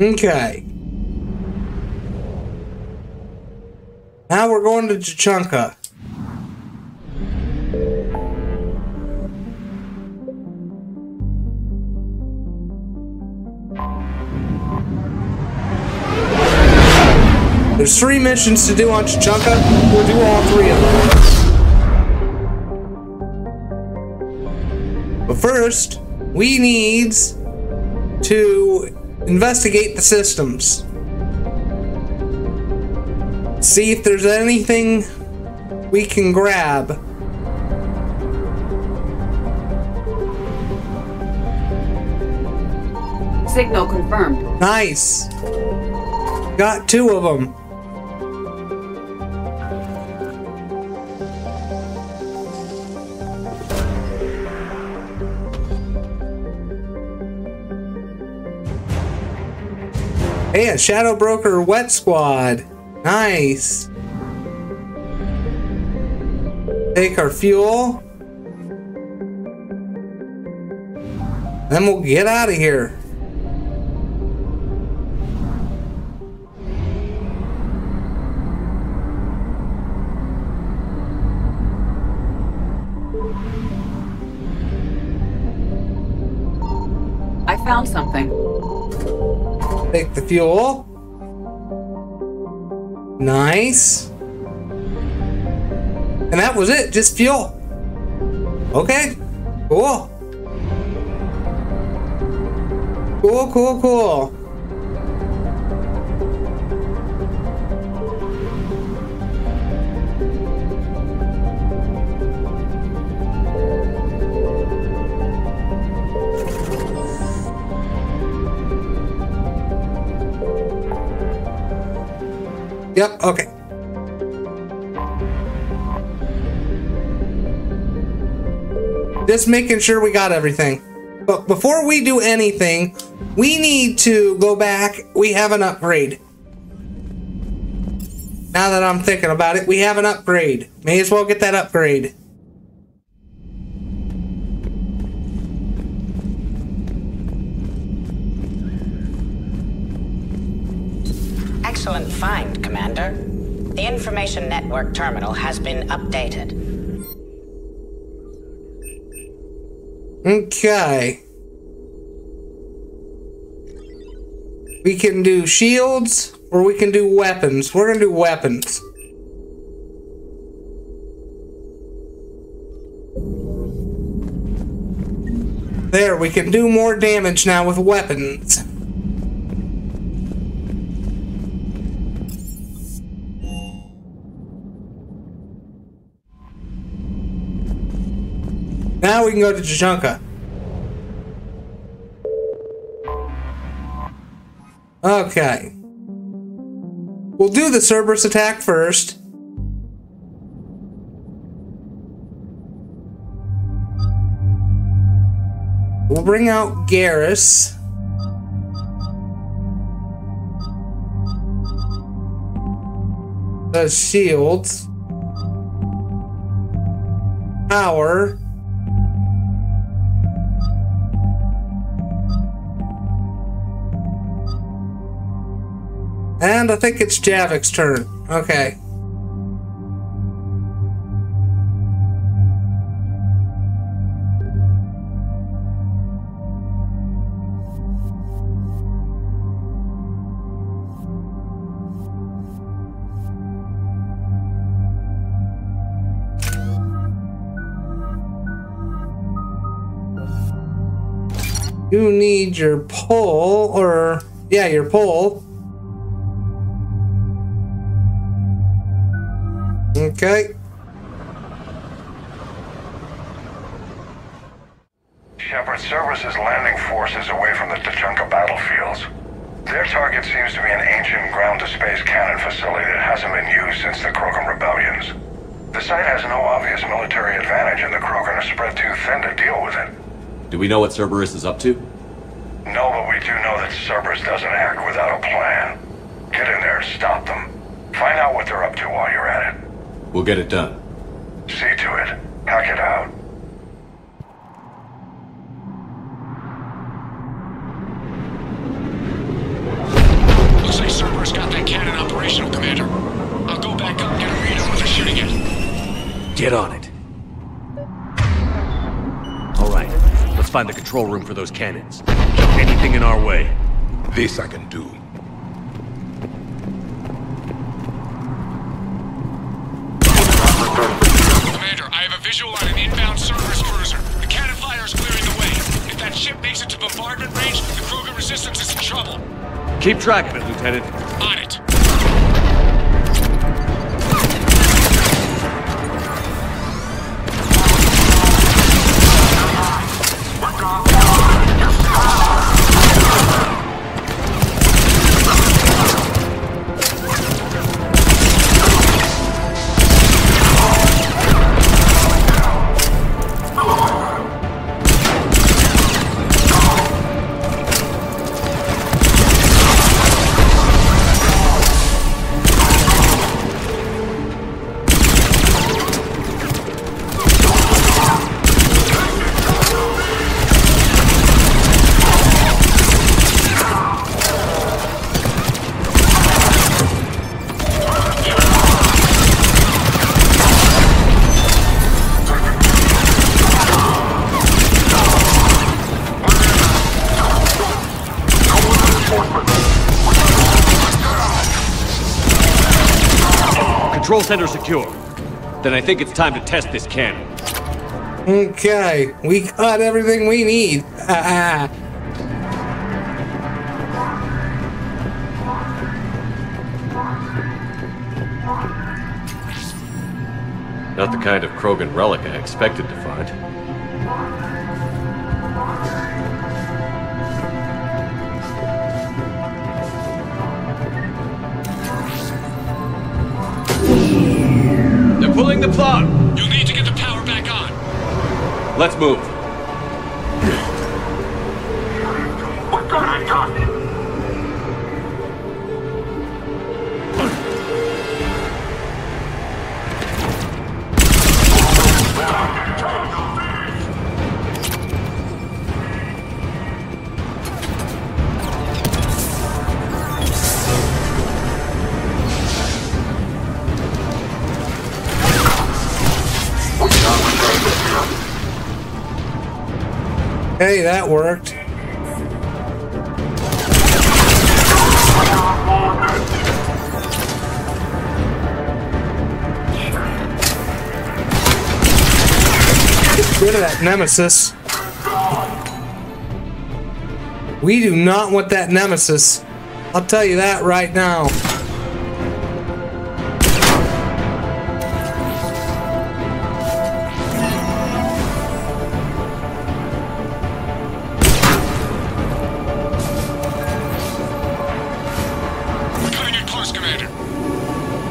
Okay. Now we're going to Tuchanka. There's three missions to do on Tuchanka. We'll do all three of them. But first, we need to investigate the systems. See if there's anything we can grab. Signal confirmed. Nice. Got two of them. Hey, a Shadow Broker Wet Squad. Nice. Take our fuel. Then we'll get out of here. I found something. Take the fuel. Nice. And that was it, just fuel. Okay, cool. Cool, cool, cool. Yep, okay. Just making sure we got everything. But before we do anything, we need to go back. We have an upgrade. Now that I'm thinking about it, we have an upgrade. May as well get that upgrade. Excellent find, Commander. The information network terminal has been updated. Okay. We can do shields or we can do weapons. We're gonna do weapons. There, we can do more damage now with weapons. Now we can go to Tuchanka. Okay. We'll do the Cerberus attack first. We'll bring out Garrus. The shields. Power. And I think it's Javik's turn. Okay. You need your pole, or yeah, your pole. Okay. Shepard, Cerberus is landing forces away from the Tuchanka battlefields. Their target seems to be an ancient ground-to-space cannon facility that hasn't been used since the Krogan rebellions. The site has no obvious military advantage, and the Krogan are spread too thin to deal with it. Do we know what Cerberus is up to? No, but we do know that Cerberus doesn't act without a plan. Get in there and stop them. Find out what they're up to while you're at it. We'll get it done. See to it. Hack it out. Looks like Cerberus got that cannon operational, Commander. I'll go back up and get a readout when they're shooting it. Get on it. All right, let's find the control room for those cannons. Anything in our way. This I can do. Commander, I have a visual on an inbound Cerberus cruiser. The cannon fire is clearing the way. If that ship makes it to bombardment range, the Krogan resistance is in trouble. Keep track of it, Lieutenant. On it. Control center secure. Then I think it's time to test this cannon. Okay, we got everything we need. Uh, Not the kind of Krogan relic I expected to find. Pulling the plug! You'll need to get the power back on! Let's move. What could I Hey, that worked. Get rid of that nemesis. We do not want that nemesis. I'll tell you that right now.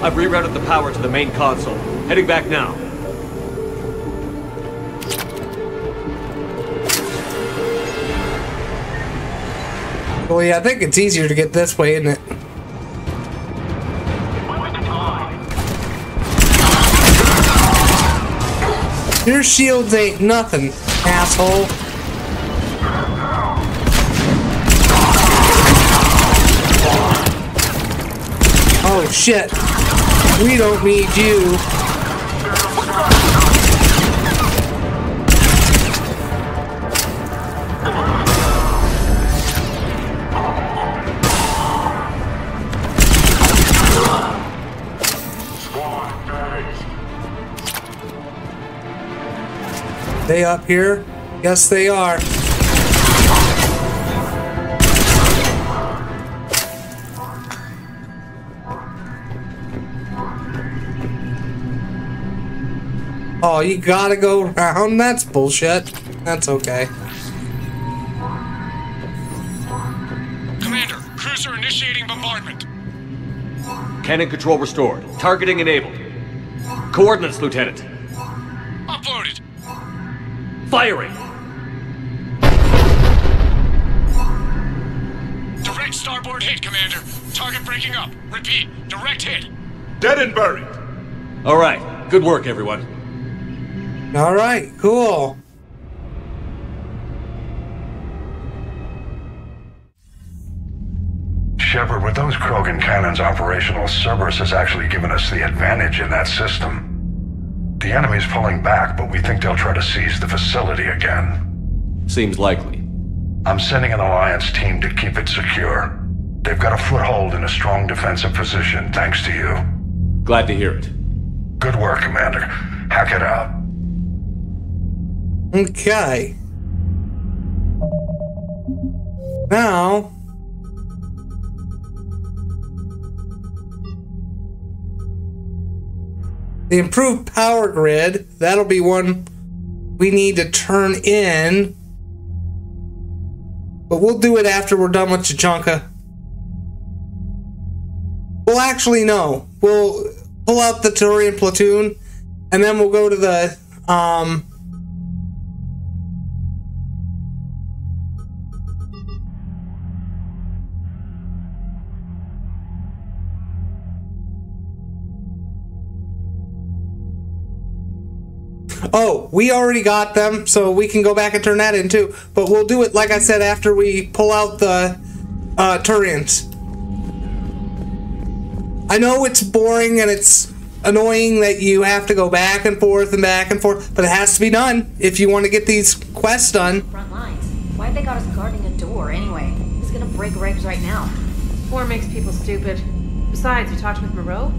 I've rerouted the power to the main console. Heading back now. Well, yeah, I think it's easier to get this way, isn't it? Your shields ain't nothing, asshole. Oh, shit. We don't need you. They up here? Yes, they are. Oh, you gotta go around? That's bullshit. That's okay. Commander, cruiser initiating bombardment. Cannon control restored. Targeting enabled. Coordinates, Lieutenant. Uploaded. Firing. Direct starboard hit, Commander. Target breaking up. Repeat, direct hit. Dead and buried. All right. Good work, everyone. All right, cool. Shepard, with those Krogan cannons operational, Cerberus has actually given us the advantage in that system. The enemy's pulling back, but we think they'll try to seize the facility again. Seems likely. I'm sending an Alliance team to keep it secure. They've got a foothold in a strong defensive position, thanks to you. Glad to hear it. Good work, Commander. Hack it out. Okay. Now... the improved power grid, that'll be one we need to turn in. But we'll do it after we're done with Tuchanka. Well, actually, no. We'll pull out the Turian platoon, and then we'll go to the... Um, Oh, we already got them, so we can go back and turn that in too. But we'll do it, like I said, after we pull out the uh, Turians. I know it's boring and it's annoying that you have to go back and forth and back and forth, but it has to be done if you want to get these quests done. Front lines. Why'd they got us guarding a door anyway? It's gonna break ranks right now. War makes people stupid. Besides, you talked with Moreau?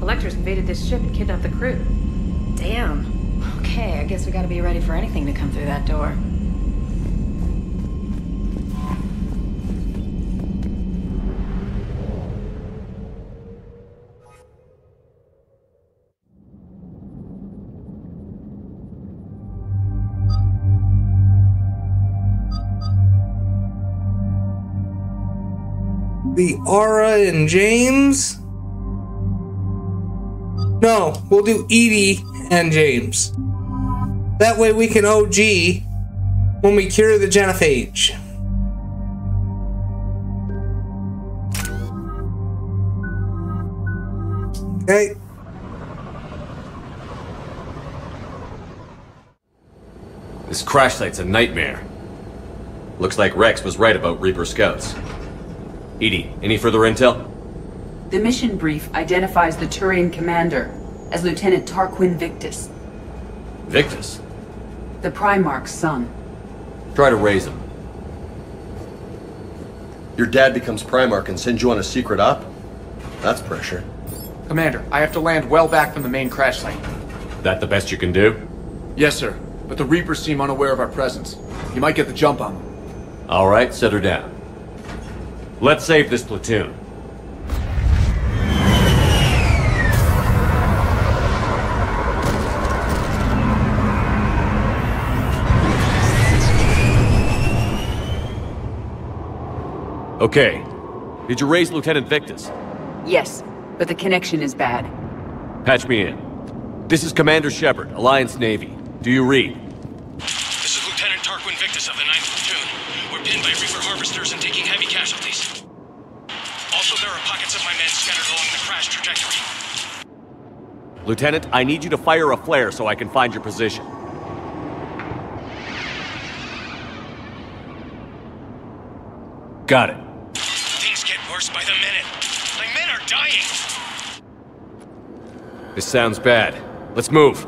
Electors invaded this ship and kidnapped the crew. Damn. Okay, I guess we gotta be ready for anything to come through that door. The Aura and James? No, we'll do Edie and James. That way we can O G when we cure the Genophage. Okay. This crash site's a nightmare. Looks like Wrex was right about Reaper scouts. Edie, any further intel? The mission brief identifies the Turian commander as Lieutenant Tarquin Victus. Victus? The Primarch's son. Try to raise him. Your dad becomes Primarch and sends you on a secret op? That's pressure. Commander, I have to land well back from the main crash site. That the best you can do? Yes, sir. But the Reapers seem unaware of our presence. You might get the jump on them. All right, set her down. Let's save this platoon. Okay. Did you raise Lieutenant Victus? Yes, but the connection is bad. Patch me in. This is Commander Shepard, Alliance Navy. Do you read? This is Lieutenant Tarquin Victus of the ninth Platoon. We're pinned by Reaper harvesters and taking heavy casualties. Also, there are pockets of my men scattered along the crash trajectory. Lieutenant, I need you to fire a flare so I can find your position. Got it. By the minute. My men are dying! This sounds bad. Let's move.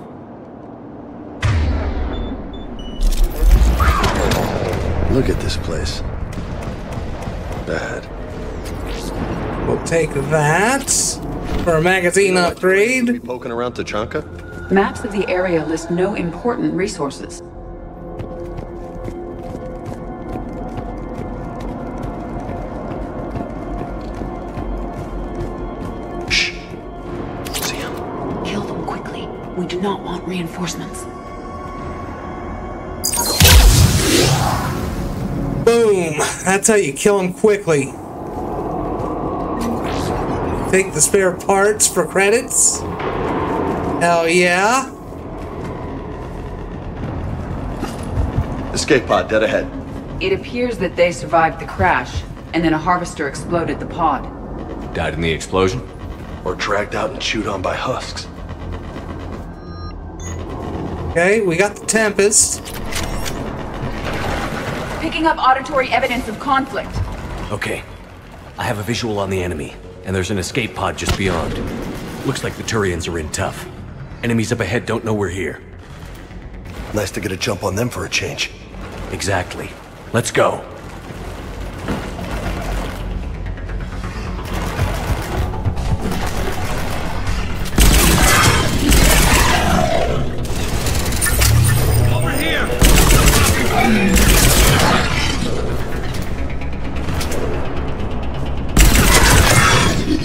Look at this place. Bad. We'll take that for a magazine upgrade. Be poking around Tuchanka? Maps of the area list no important resources. We do not want reinforcements. Boom! That's how you kill them quickly. Take the spare parts for credits. Hell yeah. Escape pod dead ahead. It appears that they survived the crash, and then a harvester exploded the pod. Died in the explosion? Or dragged out and chewed on by husks. Okay, we got the Tempest. Picking up auditory evidence of conflict. Okay. I have a visual on the enemy, and there's an escape pod just beyond. Looks like the Turians are in tough. Enemies up ahead don't know we're here. Nice to get a jump on them for a change. Exactly. Let's go.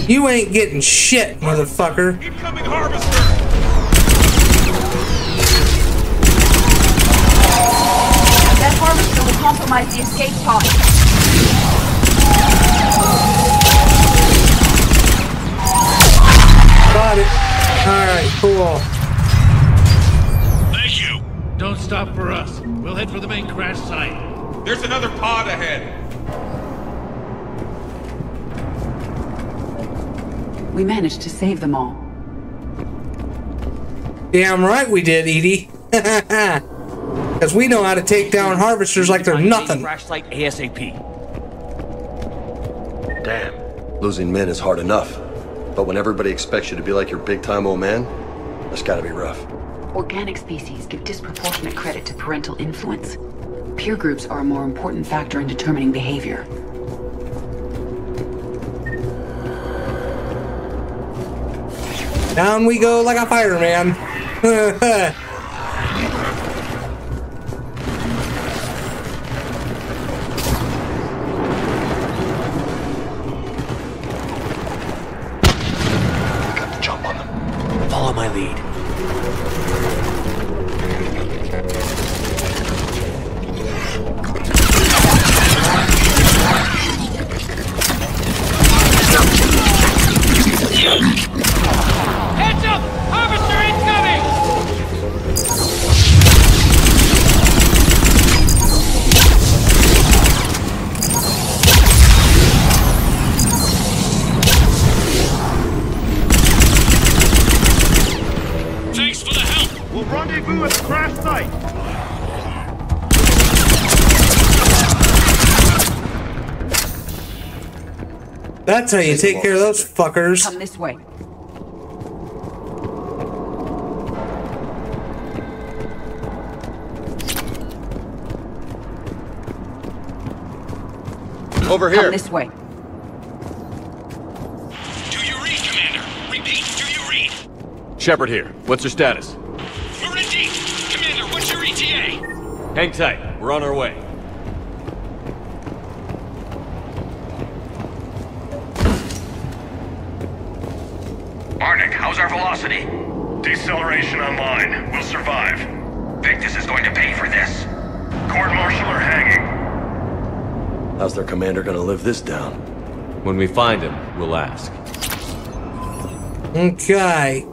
You ain't getting shit, motherfucker. Incoming harvester! That harvester will compromise the escape pod. Got it. Alright, cool. Thank you. Don't stop for us. We'll head for the main crash site. There's another pod ahead. We managed to save them all. Damn right we did, Edie. Because we know how to take down harvesters like they're nothing. Flashlight ASAP. Damn. Losing men is hard enough. But when everybody expects you to be like your big-time old man, that's gotta be rough. Organic species give disproportionate credit to parental influence. Peer groups are a more important factor in determining behavior. Down we go like a fireman. I got the jump on them. Follow my lead. That's how you take care of those fuckers. Come this way. Over here. Come this way. Do you read, Commander? Repeat, do you read? Shepard here. What's your status? We're in deep. Commander, what's your E T A? Hang tight. We're on our way. How's our velocity? Deceleration online. We'll survive. Victus is going to pay for this. Court-martial or hanging. How's their commander gonna live this down? When we find him, we'll ask. Okay.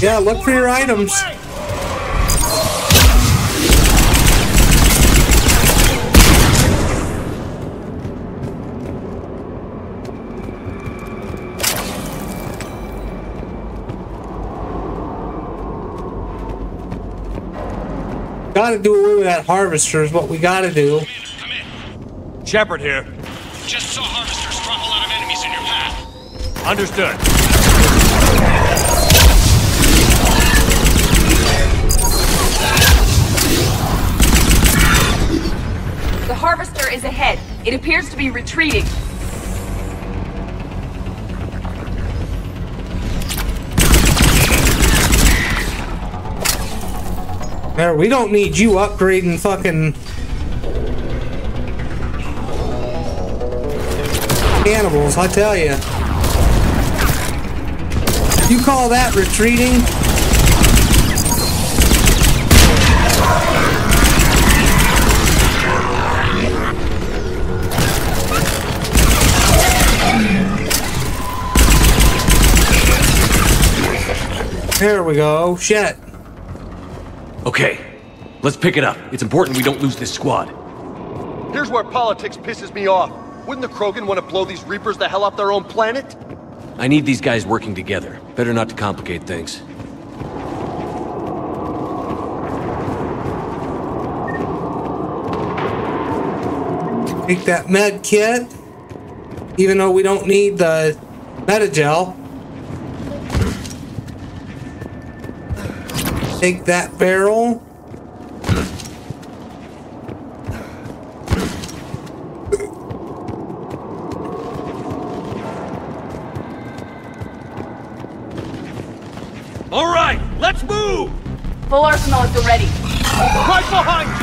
Yeah, look for your items. Gotta do away with that harvester is what we gotta do. Come in, come in. Shepard here. Just saw harvesters drop a lot of enemies in your path. Understood. The harvester is ahead. It appears to be retreating. We don't need you upgrading fucking animals, I tell you. You call that retreating? There we go. Shit. Okay, let's pick it up. It's important we don't lose this squad. Here's where politics pisses me off. Wouldn't the Krogan want to blow these Reapers the hell off their own planet? I need these guys working together. Better not to complicate things. Take that med kit, even though we don't need the metagel. Take that barrel. All right, let's move. Full arsenal at the ready. Right behind you.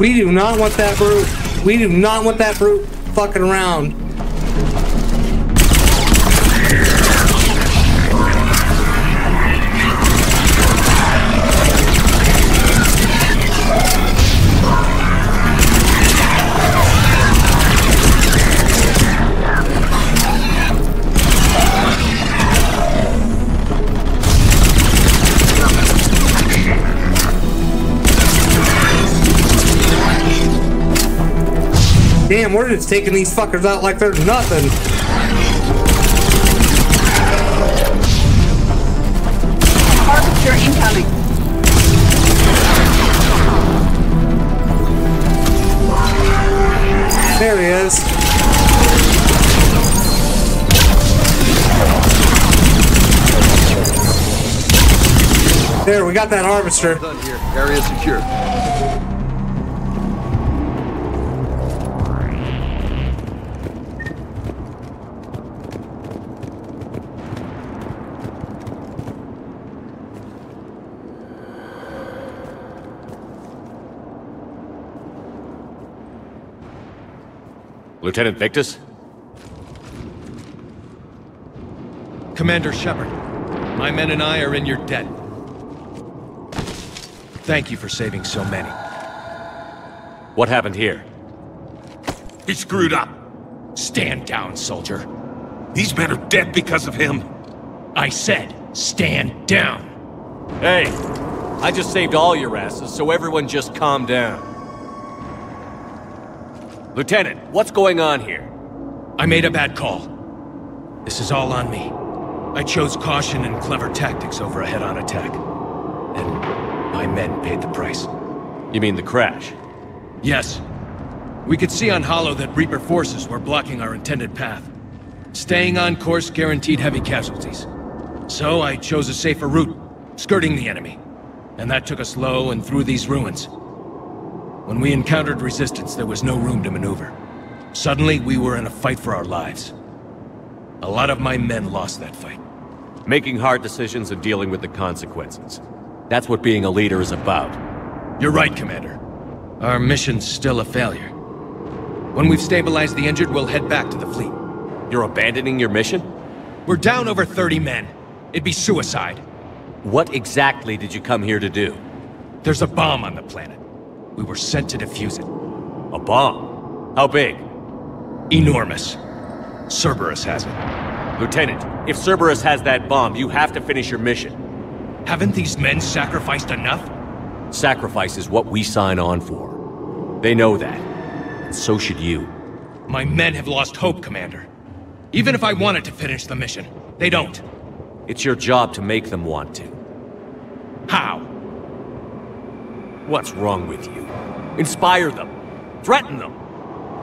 We do not want that brute. We do not want that brute fucking around. Damn, we're just taking these fuckers out like there's nothing. Harvester incoming. There he is. There, we got that harvester. Done here. Area secure. Lieutenant Victus? Commander Shepard, my men and I are in your debt. Thank you for saving so many. What happened here? He screwed up. Stand down, soldier. These men are dead because of him. I said, stand down. Hey, I just saved all your asses, so everyone just calm down. Lieutenant, what's going on here? I made a bad call. This is all on me. I chose caution and clever tactics over a head-on attack. And my men paid the price. You mean the crash? Yes. We could see on Hollow that Reaper forces were blocking our intended path. Staying on course guaranteed heavy casualties. So I chose a safer route, skirting the enemy. And that took us low and through these ruins. When we encountered resistance, there was no room to maneuver. Suddenly, we were in a fight for our lives. A lot of my men lost that fight. Making hard decisions and dealing with the consequences. That's what being a leader is about. You're right, Commander. Our mission's still a failure. When we've stabilized the injured, we'll head back to the fleet. You're abandoning your mission? We're down over thirty men. It'd be suicide. What exactly did you come here to do? There's a bomb on the planet. We were sent to defuse it. A bomb? How big? Enormous. Cerberus has it. Lieutenant, if Cerberus has that bomb, you have to finish your mission. Haven't these men sacrificed enough? Sacrifice is what we sign on for. They know that. And so should you. My men have lost hope, Commander. Even if I wanted to finish the mission, they don't. It's your job to make them want to. How? What's wrong with you? Inspire them. Threaten them.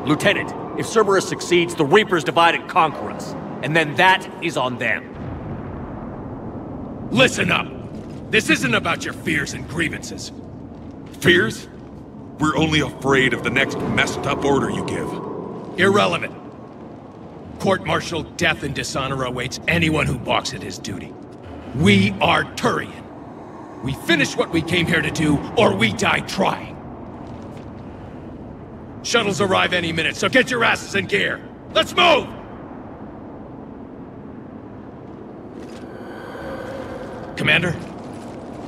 Lieutenant, if Cerberus succeeds, the Reapers divide and conquer us. And then that is on them. Listen up. This isn't about your fears and grievances. Fears? We're only afraid of the next messed up order you give. Irrelevant. Court-martial, death, and dishonor awaits anyone who balks at his duty. We are Turian. We finish what we came here to do, or we die trying. Shuttles arrive any minute, so get your asses in gear! Let's move! Commander,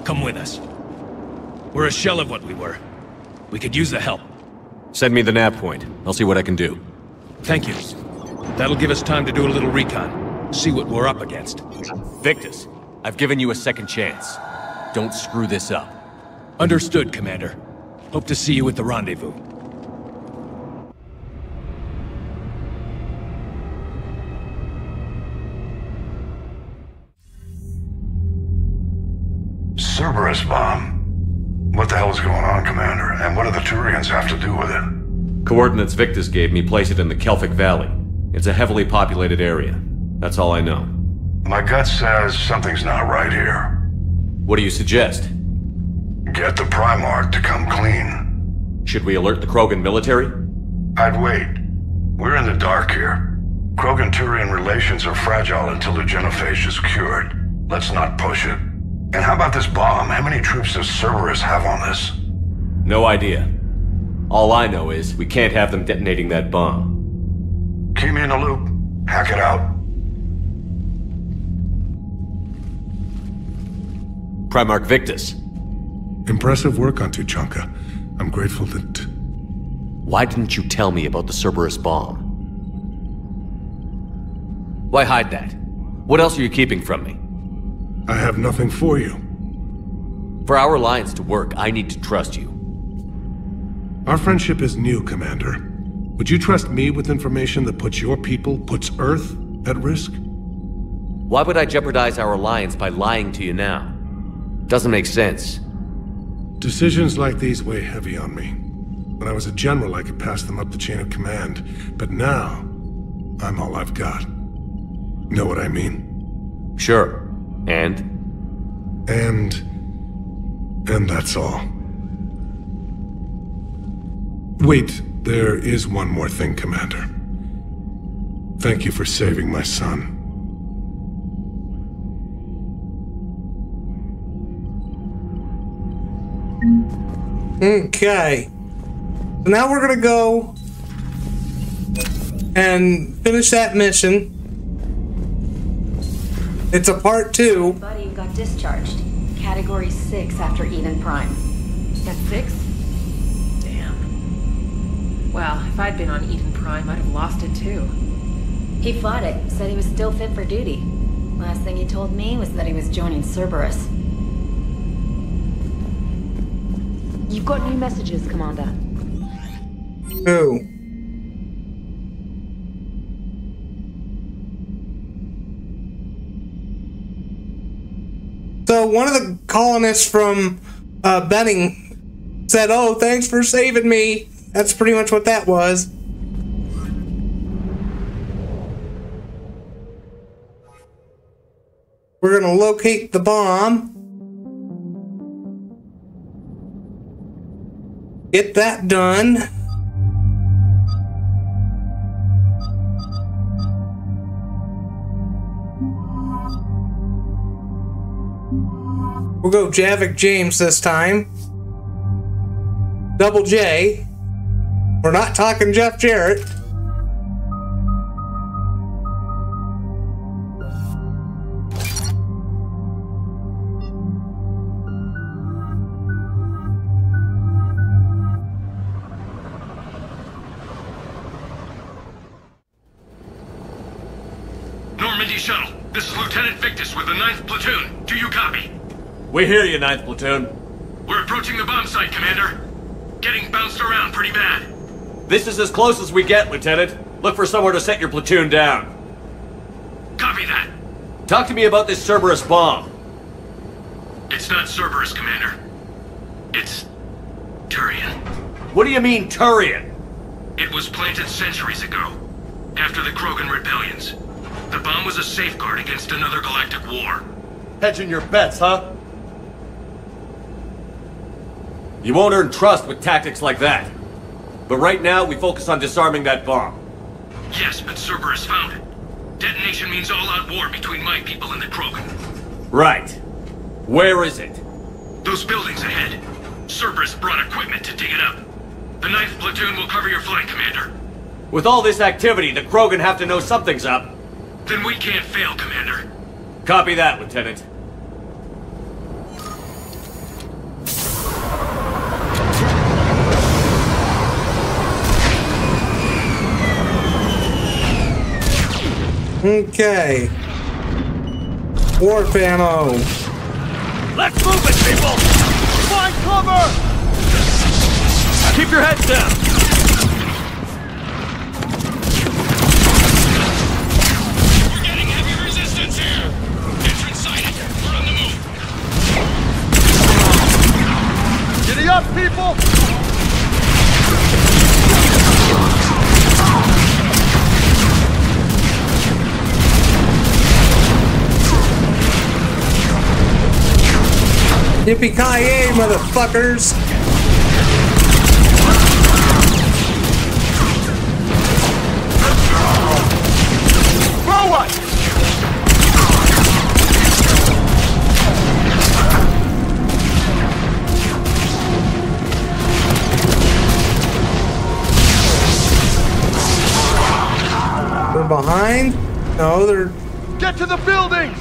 come with us. We're a shell of what we were. We could use the help. Send me the nav point. I'll see what I can do. Thank you. That'll give us time to do a little recon. See what we're up against. Victus, I've given you a second chance. Don't screw this up. Understood, Commander. Hope to see you at the rendezvous. Cerberus bomb? What the hell is going on, Commander? And what do the Turians have to do with it? Coordinates Victus gave me place it in the Kelphic Valley. It's a heavily populated area. That's all I know. My gut says something's not right here. What do you suggest? Get the Primarch to come clean. Should we alert the Krogan military? I'd wait. We're in the dark here. Krogan-Turian relations are fragile until the Genophage is cured. Let's not push it. And how about this bomb? How many troops does Cerberus have on this? No idea. All I know is we can't have them detonating that bomb. Keep me in the loop. Hack it out. Primarch Victus. Impressive work on Tuchanka. I'm grateful that... Why didn't you tell me about the Cerberus bomb? Why hide that? What else are you keeping from me? I have nothing for you. For our alliance to work, I need to trust you. Our friendship is new, Commander. Would you trust me with information that puts your people, puts Earth, at risk? Why would I jeopardize our alliance by lying to you now? Doesn't make sense. Decisions like these weigh heavy on me. When I was a general, I could pass them up the chain of command. But now, I'm all I've got. Know what I mean? Sure. And? And... and that's all. Wait, there is one more thing, Commander. Thank you for saving my son. Okay. So now we're gonna go... and finish that mission. It's a part two. My buddy got discharged. Category six after Eden Prime. At six? Damn. Well, if I'd been on Eden Prime, I'd have lost it too. He fought it, said he was still fit for duty. Last thing he told me was that he was joining Cerberus. You've got new messages, Commander. Who? So one of the colonists from uh, Benning said, "Oh, thanks for saving me." That's pretty much what that was. We're gonna locate the bomb. Get that done. We'll go Javik James this time. Double J. We're not talking Jeff Jarrett. Normandy Shuttle, this is Lieutenant Victus with the ninth Platoon. Do you copy? We hear you, ninth Platoon. We're approaching the bomb site, Commander. Getting bounced around pretty bad. This is as close as we get, Lieutenant. Look for somewhere to set your platoon down. Copy that. Talk to me about this Cerberus bomb. It's not Cerberus, Commander. It's... Turian. What do you mean, Turian? It was planted centuries ago, after the Krogan rebellions. The bomb was a safeguard against another galactic war. Hedging your bets, huh? You won't earn trust with tactics like that. But right now, we focus on disarming that bomb. Yes, but Cerberus found it. Detonation means all-out war between my people and the Krogan. Right. Where is it? Those buildings ahead. Cerberus brought equipment to dig it up. The ninth Platoon will cover your flank, Commander. With all this activity, the Krogan have to know something's up. Then we can't fail, Commander. Copy that, Lieutenant. Okay. Warp ammo. Let's move it, people! Find cover! Keep your heads down! We're getting heavy resistance here! Entrance sighted! We're on the move! Yippee-ki-yay, motherfuckers! They're behind? No, they're... Get to the buildings!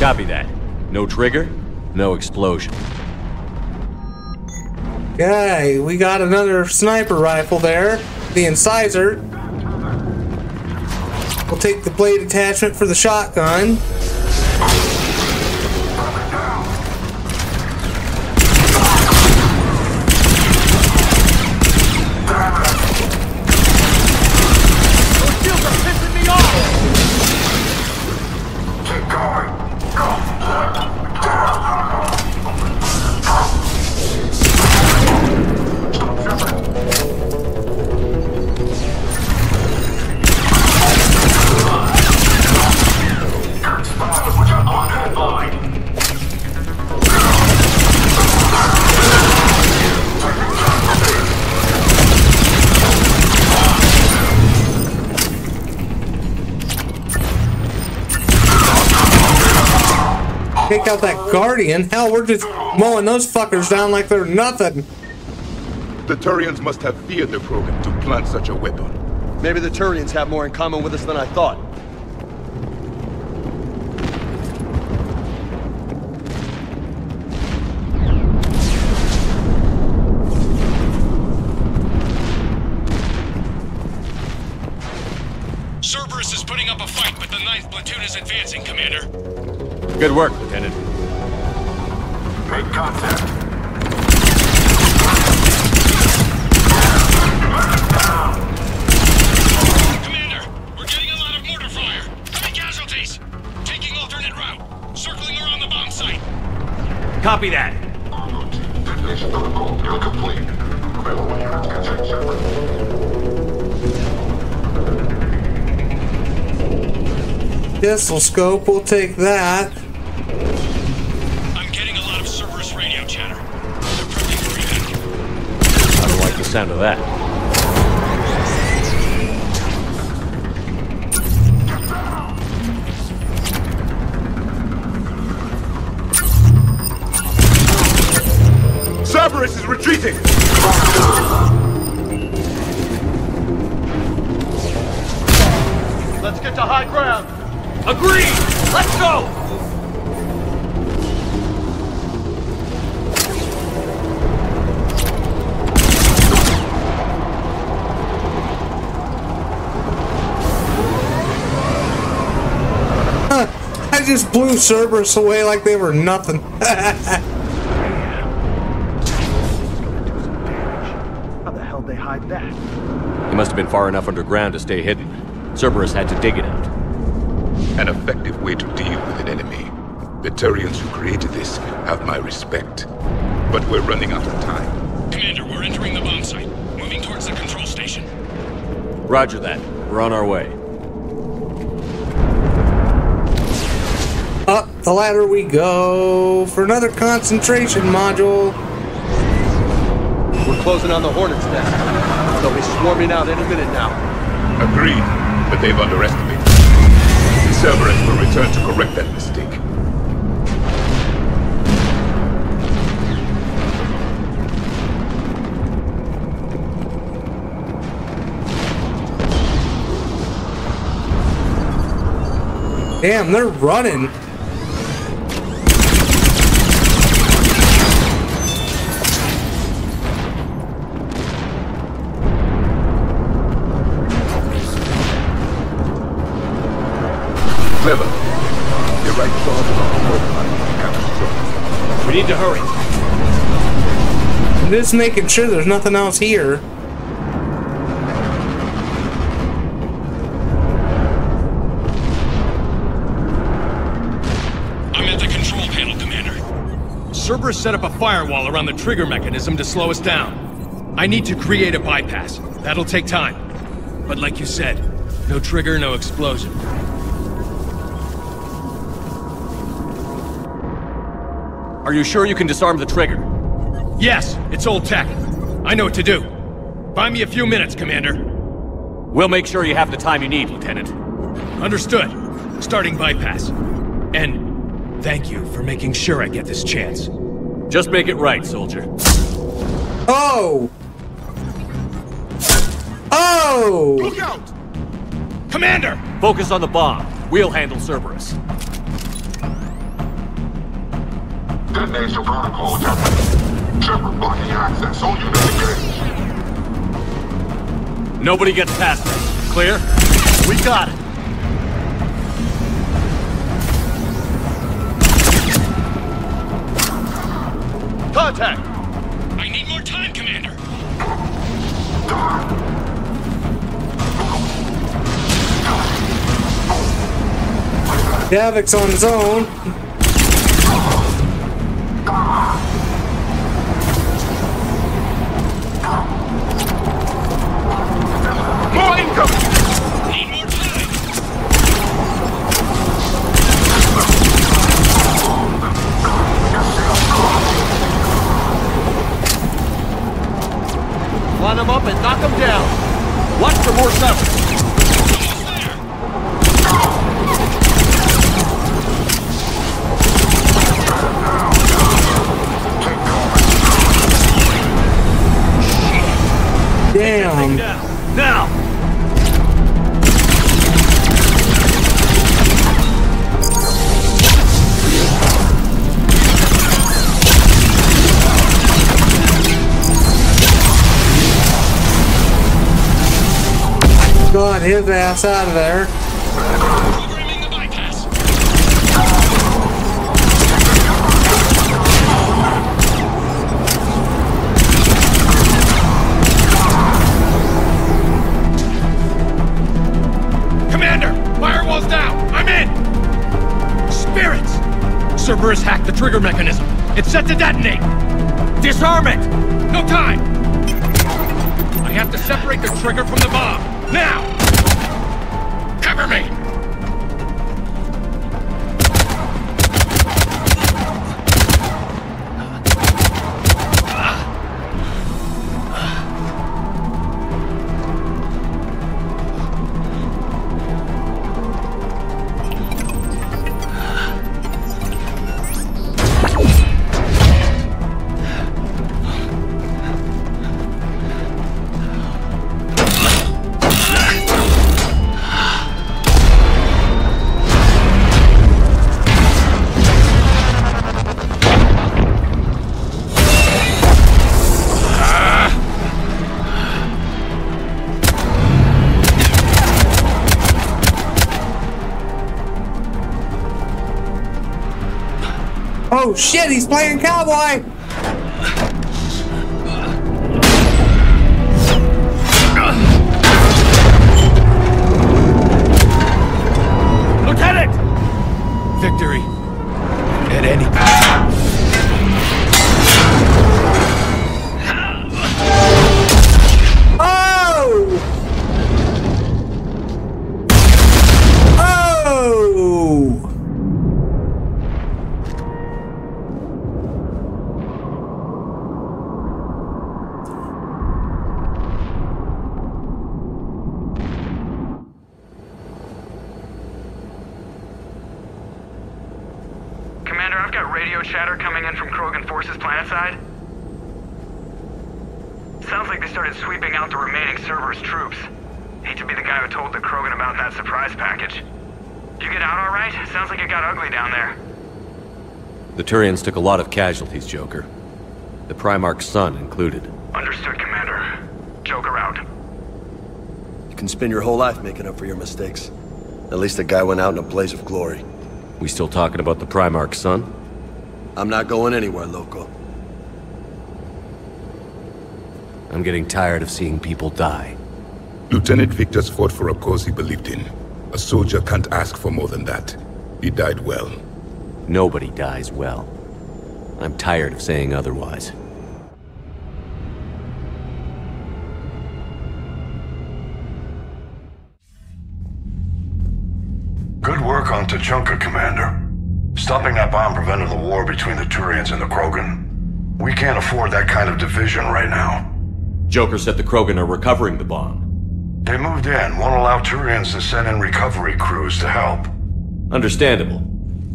Copy that. No trigger, no explosion. Okay, we got another sniper rifle there. The incisor. We'll take the blade attachment for the shotgun. Take out that Guardian. Hell, we're just mowing those fuckers down like they're nothing. The Turians must have feared the Krogan to plant such a weapon. Maybe the Turians have more in common with us than I thought. Cerberus is putting up a fight, but the ninth Platoon is advancing, Commander. Good work, Lieutenant. Make contact. Commander, we're getting a lot of mortar fire. Heavy casualties. Taking alternate route. Circling around the bomb site. Copy that. Detonation protocol complete. Available units can take separate. Pistol scope, we'll take that. Sound of that. Cerberus is retreating. Let's get to high ground. Agreed. Let's go. Just blew Cerberus away like they were nothing. How the hell did they hide that? It must have been far enough underground to stay hidden. Cerberus had to dig it out. An effective way to deal with an enemy. The Turians who created this have my respect. But we're running out of time. Commander, we're entering the bomb site. Moving towards the control station. Roger that. We're on our way. Up the ladder we go for another concentration module. We're closing on the Hornets now. They'll be swarming out any minute now. Agreed, but they've underestimated. The Cerberus will return to correct that mistake. Damn, they're running. We need to hurry. I'm just making sure there's nothing else here. Cerberus set up a firewall around the trigger mechanism to slow us down. I need to create a bypass. That'll take time. But like you said, no trigger, no explosion. Are you sure you can disarm the trigger? Yes, it's old tech. I know what to do. Buy me a few minutes, Commander. We'll make sure you have the time you need, Lieutenant. Understood. Starting bypass. And thank you for making sure I get this chance. Just make it right, soldier. Oh! Oh! Look out! Commander! Focus on the bomb. We'll handle Cerberus. Detonation protocol adjustment. Shepard blocking access. All units engaged. Nobody gets past us. Clear? We got it. Contact! I need more time, Commander. Javik's on his own. More incoming! Need more time! Line them up and knock them down. Watch for more stuff. Damn. Now. Got his ass out of there. Programming the bypass. Cerberus hacked the trigger mechanism. It's set to detonate. Disarm it! No time! I have to separate the trigger from the bomb. Now! Cover me! Oh shit, he's playing cowboy! Lieutenant! Victory. At any cost. Oh! Oh! Chatter coming in from Krogan forces planetside. Sounds like they started sweeping out the remaining Cerberus troops. Hate to be the guy who told the Krogan about that surprise package. You get out all right? Sounds like it got ugly down there. The Turians took a lot of casualties, Joker. The Primarch's son included. Understood, Commander. Joker out. You can spend your whole life making up for your mistakes. At least the guy went out in a blaze of glory. We still talking about the Primarch's son? I'm not going anywhere, Loco. I'm getting tired of seeing people die. Lieutenant Victor's fought for a cause he believed in. A soldier can't ask for more than that. He died well. Nobody dies well. I'm tired of saying otherwise. Good work on Tuchanka, Commander. Stopping that bomb prevented the war between the Turians and the Krogan. We can't afford that kind of division right now. Joker said the Krogan are recovering the bomb. They moved in, won't allow Turians to send in recovery crews to help. Understandable.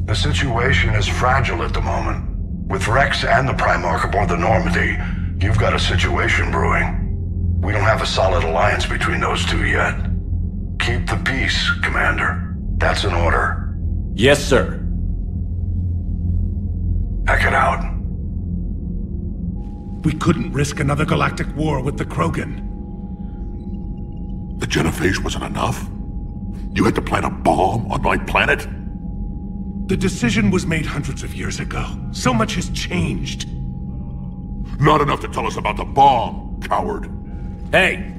The situation is fragile at the moment. With Wrex and the Primarch aboard the Normandy, you've got a situation brewing. We don't have a solid alliance between those two yet. Keep the peace, Commander. That's an order. Yes, sir. Hack it out. We couldn't risk another galactic war with the Krogan. The Genophage wasn't enough? You had to plant a bomb on my planet? The decision was made hundreds of years ago. So much has changed. Not enough to tell us about the bomb, coward. Hey!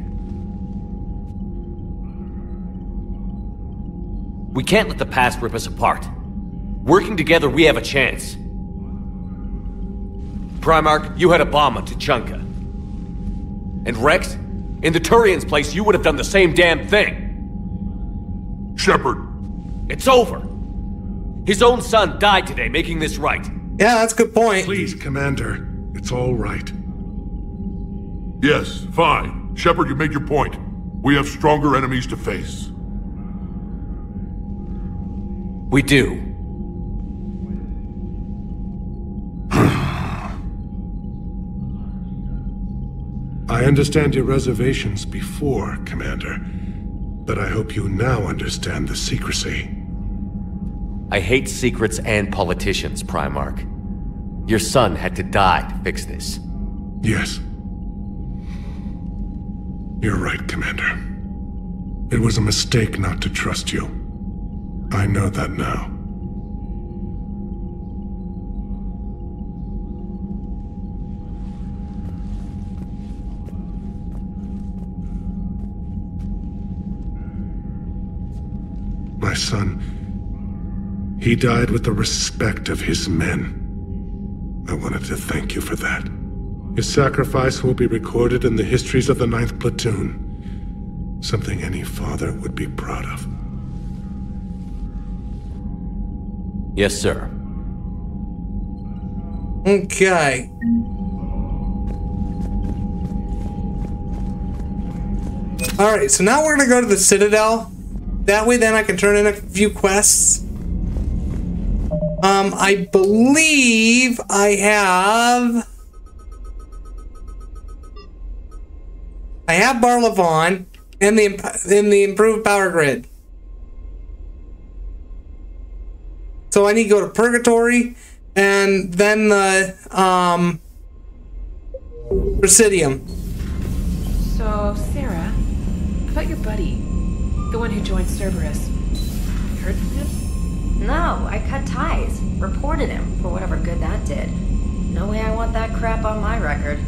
We can't let the past rip us apart. Working together, we have a chance. Primarch, you had a bomb on Tuchanka. And Wrex, in the Turian's place, you would have done the same damn thing. Shepard. It's over. His own son died today, making this right. Yeah, that's a good point. Please, Commander. It's all right. Yes, fine. Shepard, you made your point. We have stronger enemies to face. We do. I understand your reservations before, Commander, but I hope you now understand the secrecy. I hate secrets and politicians, Primarch. Your son had to die to fix this. Yes. You're right, Commander. It was a mistake not to trust you. I know that now. My son, he died with the respect of his men. I wanted to thank you for that. His sacrifice will be recorded in the histories of the ninth Platoon. Something any father would be proud of. Yes, sir. Okay. Alright, so now we're gonna go to the Citadel. That way, then I can turn in a few quests. Um, I believe I have... I have Barlavon and the, and the improved power grid. So I need to go to Purgatory and then the, um, Presidium. So, Sarah, about your buddy. The one who joined Cerberus. Heard from him? No, I cut ties. Reported him for whatever good that did. No way I want that crap on my record.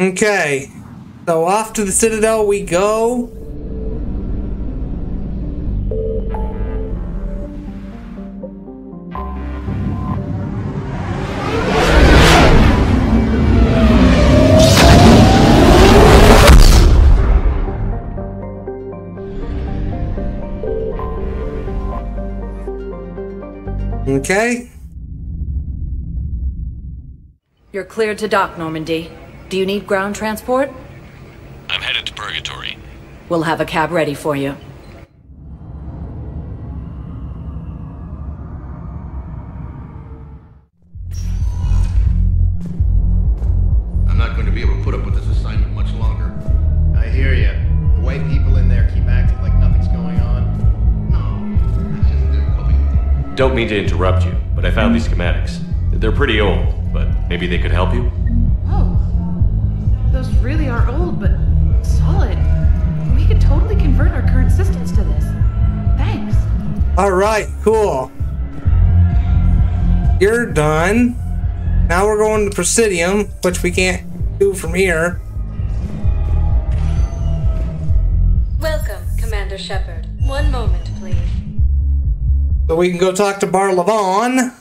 Okay. So off to the Citadel we go. Okay. You're cleared to dock, Normandy. Do you need ground transport? I'm headed to Purgatory. We'll have a cab ready for you. I'm not going to be able to put up with this assignment much longer. I hear you. The way people in there keep acting like nothing's going on. No, that's just their coping. Don't mean to interrupt you, but I found these schematics. They're pretty old, but maybe they could help you? Those really are old, but solid. We could totally convert our current systems to this. Thanks. All right, cool. You're done. Now we're going to Presidium, which we can't do from here. Commander Shepard. One moment, please. So we can go talk to Barlavon.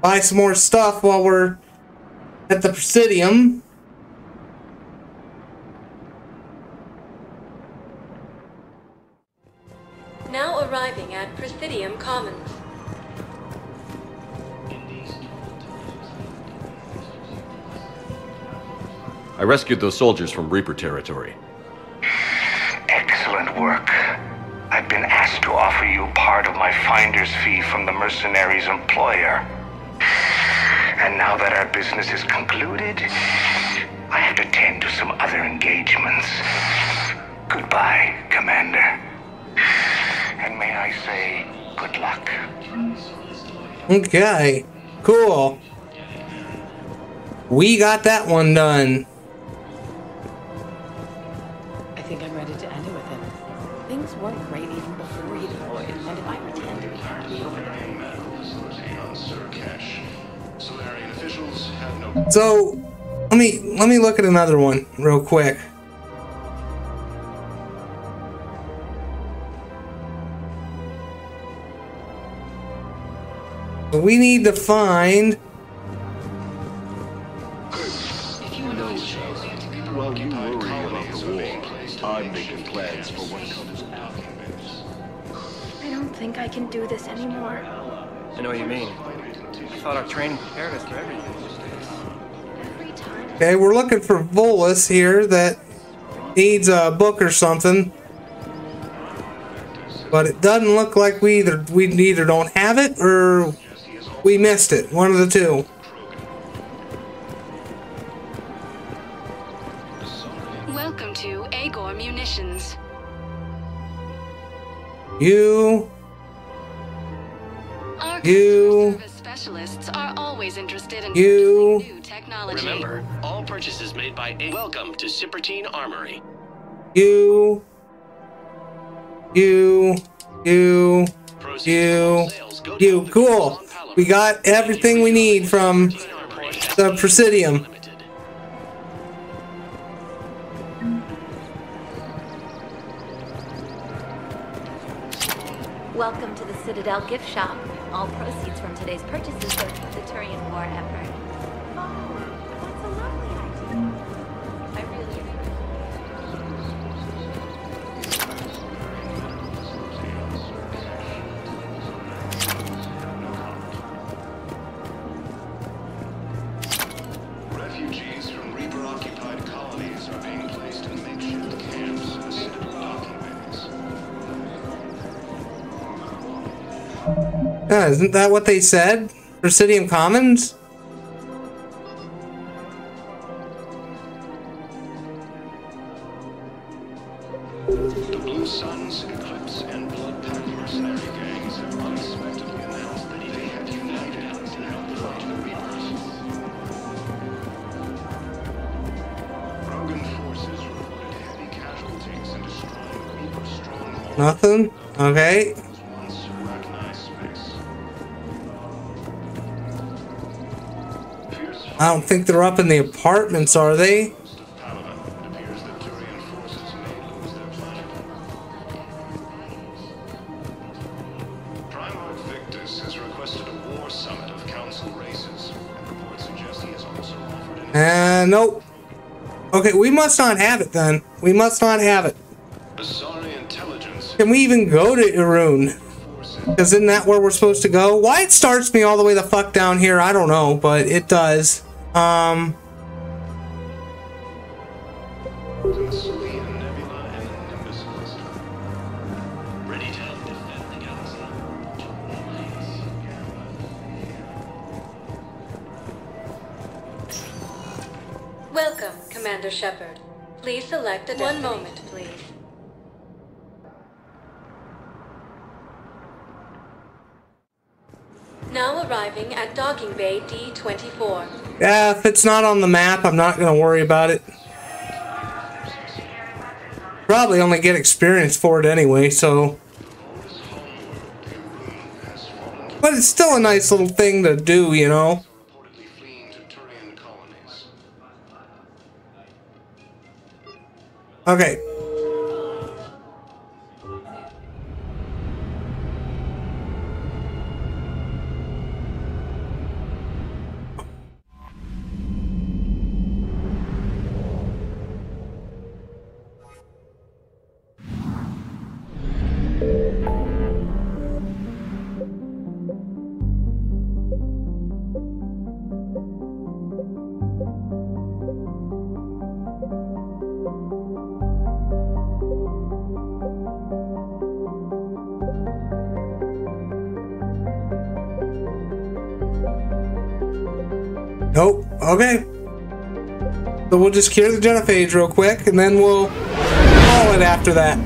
Buy some more stuff while we're at the Presidium. Now arriving at Presidium Commons. I rescued those soldiers from Reaper territory. Excellent work. I've been asked to offer you part of my finder's fee from the mercenaries' employer. And now that our business is concluded, I have to tend to some other engagements. Goodbye, Commander. And may I say, good luck. Okay, cool. We got that one done. I think I'm ready to end it with him. Things weren't great even before he deployed, and if I pretend to be happy over there. So let me let me look at another one real quick. We need to find. While you worry about the war, I'm making plans for what comes after this. I don't think I can do this anymore. I know what you mean. I thought our training prepared us for everything. Okay, we're looking for Volus here that needs a book or something. But it doesn't look like we either we either don't have it or we missed it. One of the two. You, Our you, service specialists are always interested in you. New technology. Remember, all purchases made by a welcome to Cipertine Armory. You, you, you, you, you. Cool. We got everything we need from the Presidium. Welcome to the Citadel gift shop. All proceeds from today's purchases go to the Turian war effort. Oh, that's a lovely idea. I really... Refugees from Reaper-occupied colonies are being placed in makeshift camps and Citadel occupants. Yeah, isn't that what they said? Presidium Commons? The Blue Suns, Eclipse, and Blood Pack mercenary gangs have unexpectedly announced that they have united to help fight the Reapers. Krogan forces reported heavy casualties and destroying Reaper strongholds. Nothing? Okay. I don't think they're up in the apartments, are they? Primarch Victus has requested a war summit of council races. Report suggests he has also offered an Uh nope. Okay, we must not have it then. We must not have it. Can we even go to Irun? Because isn't that where we're supposed to go? Why it starts me all the way the fuck down here, I don't know, but it does. Um... Welcome, Commander Shepard. Please select a one moment, please. Now arriving at Docking Bay D twenty-four. Yeah, if it's not on the map, I'm not going to worry about it. Probably only get experience for it anyway, so... But it's still a nice little thing to do, you know? Okay. Nope. Okay. So we'll just cure the Genophage real quick, and then we'll call it after that.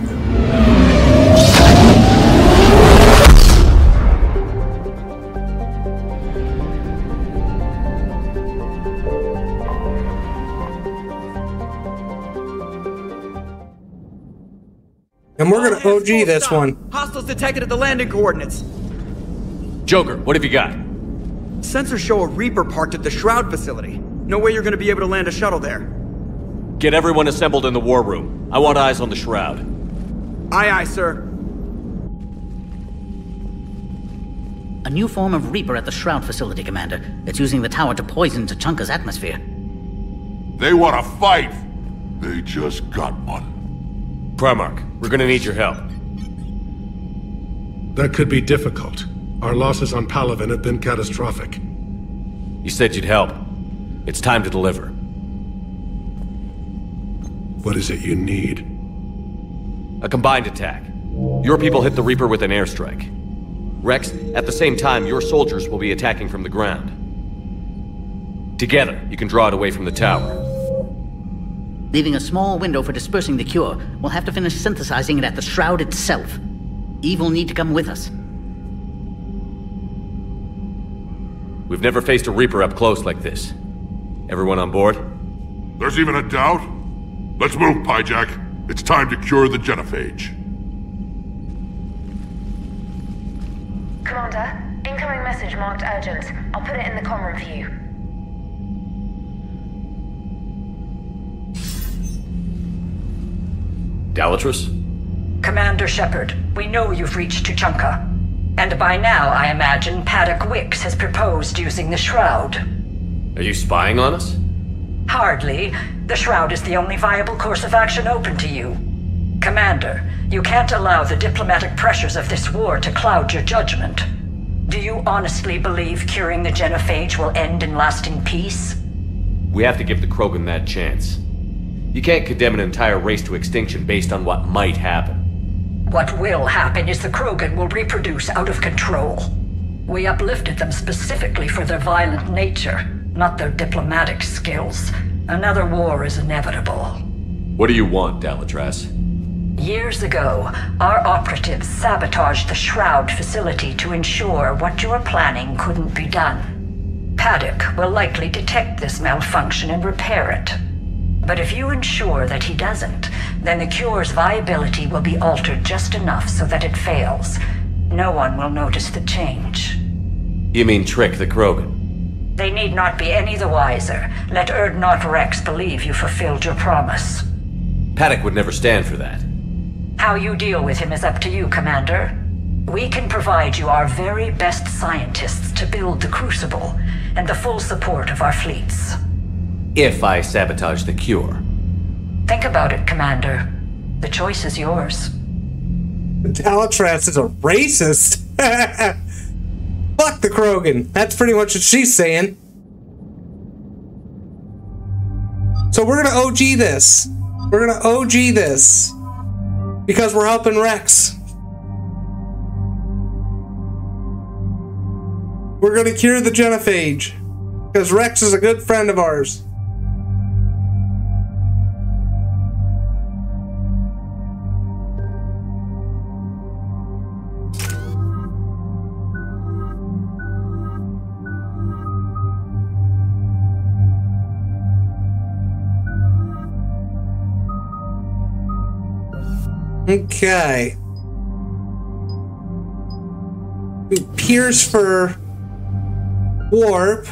And we're gonna O G this one. Hostiles detected at the landing coordinates. Joker, what have you got? Sensors show a Reaper parked at the Shroud facility. No way you're gonna be able to land a shuttle there. Get everyone assembled in the war room. I want eyes on the Shroud. Aye, aye, sir. A new form of Reaper at the Shroud facility, Commander. It's using the tower to poison Tuchanka's atmosphere. They want to fight. They just got one. Primarch, we're gonna need your help. That could be difficult. Our losses on Palaven have been catastrophic. You said you'd help. It's time to deliver. What is it you need? A combined attack. Your people hit the Reaper with an airstrike. Wrex, at the same time, your soldiers will be attacking from the ground. Together, you can draw it away from the tower. Leaving a small window for dispersing the cure. We'll have to finish synthesizing it at the Shroud itself. Eve will need to come with us. We've never faced a Reaper up close like this. Everyone on board? There's even a doubt? Let's move, Pijack. It's time to cure the Genophage. Commander, incoming message marked urgent. I'll put it in the comm room for you. Dalatrass? Commander Shepard, we know you've reached Tuchanka. And by now, I imagine Paddock Wicks has proposed using the Shroud. Are you spying on us? Hardly. The Shroud is the only viable course of action open to you. Commander, you can't allow the diplomatic pressures of this war to cloud your judgment. Do you honestly believe curing the Genophage will end in lasting peace? We have to give the Krogan that chance. You can't condemn an entire race to extinction based on what might happen. What will happen is the Krogan will reproduce out of control. We uplifted them specifically for their violent nature, not their diplomatic skills. Another war is inevitable. What do you want, Dalatrass? Years ago, our operatives sabotaged the Shroud facility to ensure what you were planning couldn't be done. Paddock will likely detect this malfunction and repair it. But if you ensure that he doesn't, then the cure's viability will be altered just enough so that it fails. No one will notice the change. You mean trick the Krogan? They need not be any the wiser. Let Erdnot Wrex believe you fulfilled your promise. Paddock would never stand for that. How you deal with him is up to you, Commander. We can provide you our very best scientists to build the Crucible and the full support of our fleets. If I sabotage the cure. Think about it, Commander. The choice is yours. Dalatrass is a racist. Fuck the Krogan. That's pretty much what she's saying. So we're gonna O G this. We're gonna O G this. Because we're helping Wrex. We're gonna cure the Genophage. Because Wrex is a good friend of ours. Okay. We pierce for warp.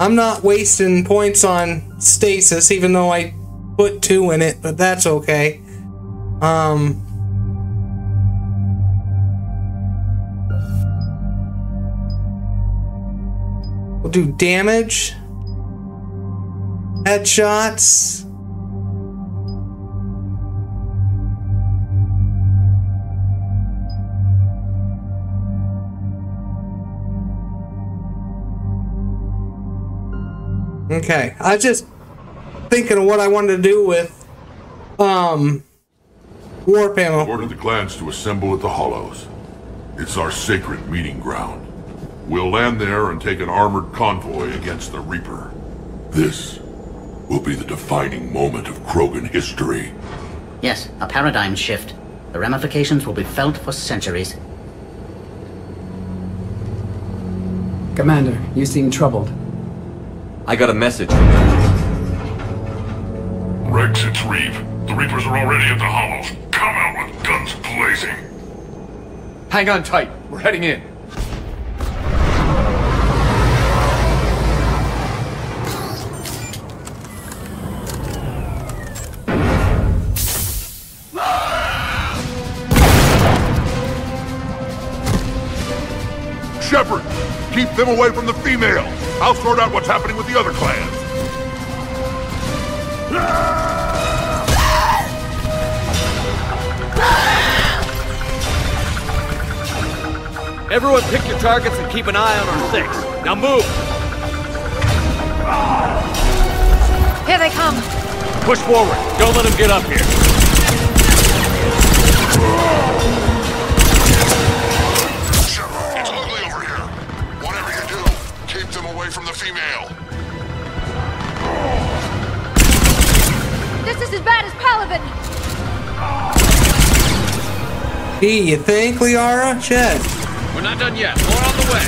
I'm not wasting points on stasis, even though I put two in it, but that's okay. Um. We'll do damage. Headshots. Okay, I was just thinking of what I wanted to do with um, war panel. Order the clans to assemble at the Hollows. It's our sacred meeting ground. We'll land there and take an armored convoy against the Reaper. This will be the defining moment of Krogan history. Yes, a paradigm shift. The ramifications will be felt for centuries. Commander, you seem troubled. I got a message. Wrex, it's Reap. The Reapers are already at the Hollows. Come out with guns blazing. Hang on tight. We're heading in. Shepard, keep them away from the female. I'll sort out what's happening with the other clans. Everyone pick your targets and keep an eye on our six. Now move! Here they come! Push forward! Don't let them get up here! Shepard, it's ugly over here. Whatever you do, keep them away from the female. This is as bad as Palaven! Gee, you think, Liara? Shit. We're not done yet. More on the way.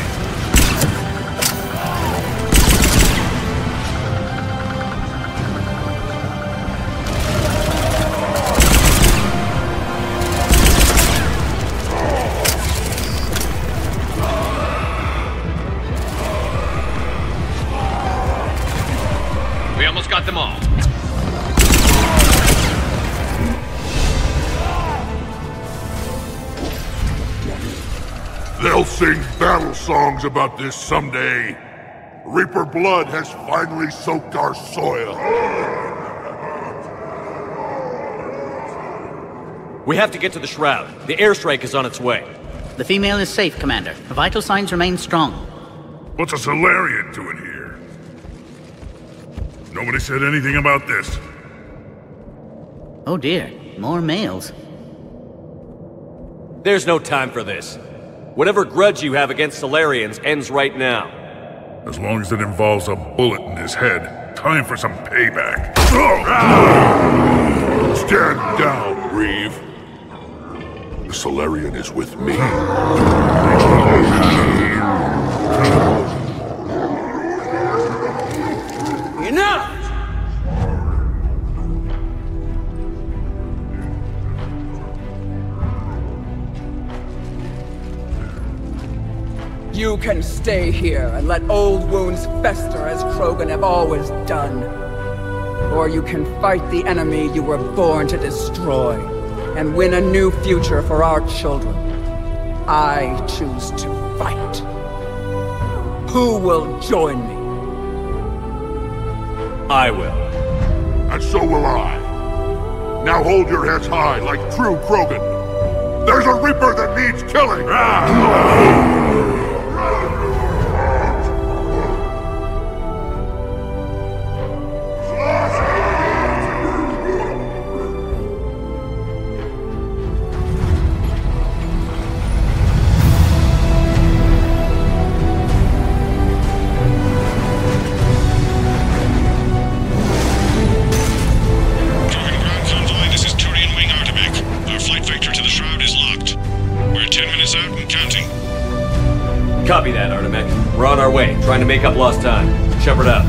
We almost got them all. They'll sing battle songs about this someday. Reaper blood has finally soaked our soil. We have to get to the Shroud. The airstrike is on its way. The female is safe, Commander. The vital signs remain strong. What's a Salarian doing here? Nobody said anything about this. Oh dear, more males. There's no time for this. Whatever grudge you have against Salarians ends right now. As long as it involves a bullet in his head, time for some payback. Stand down, Reeve. The Salarian is with me. Enough! You can stay here and let old wounds fester as Krogan have always done. Or you can fight the enemy you were born to destroy and win a new future for our children. I choose to fight. Who will join me? I will. And so will I. Now hold your heads high like true Krogan. There's a Reaper that needs killing! Trying to make up lost time. Shepard up.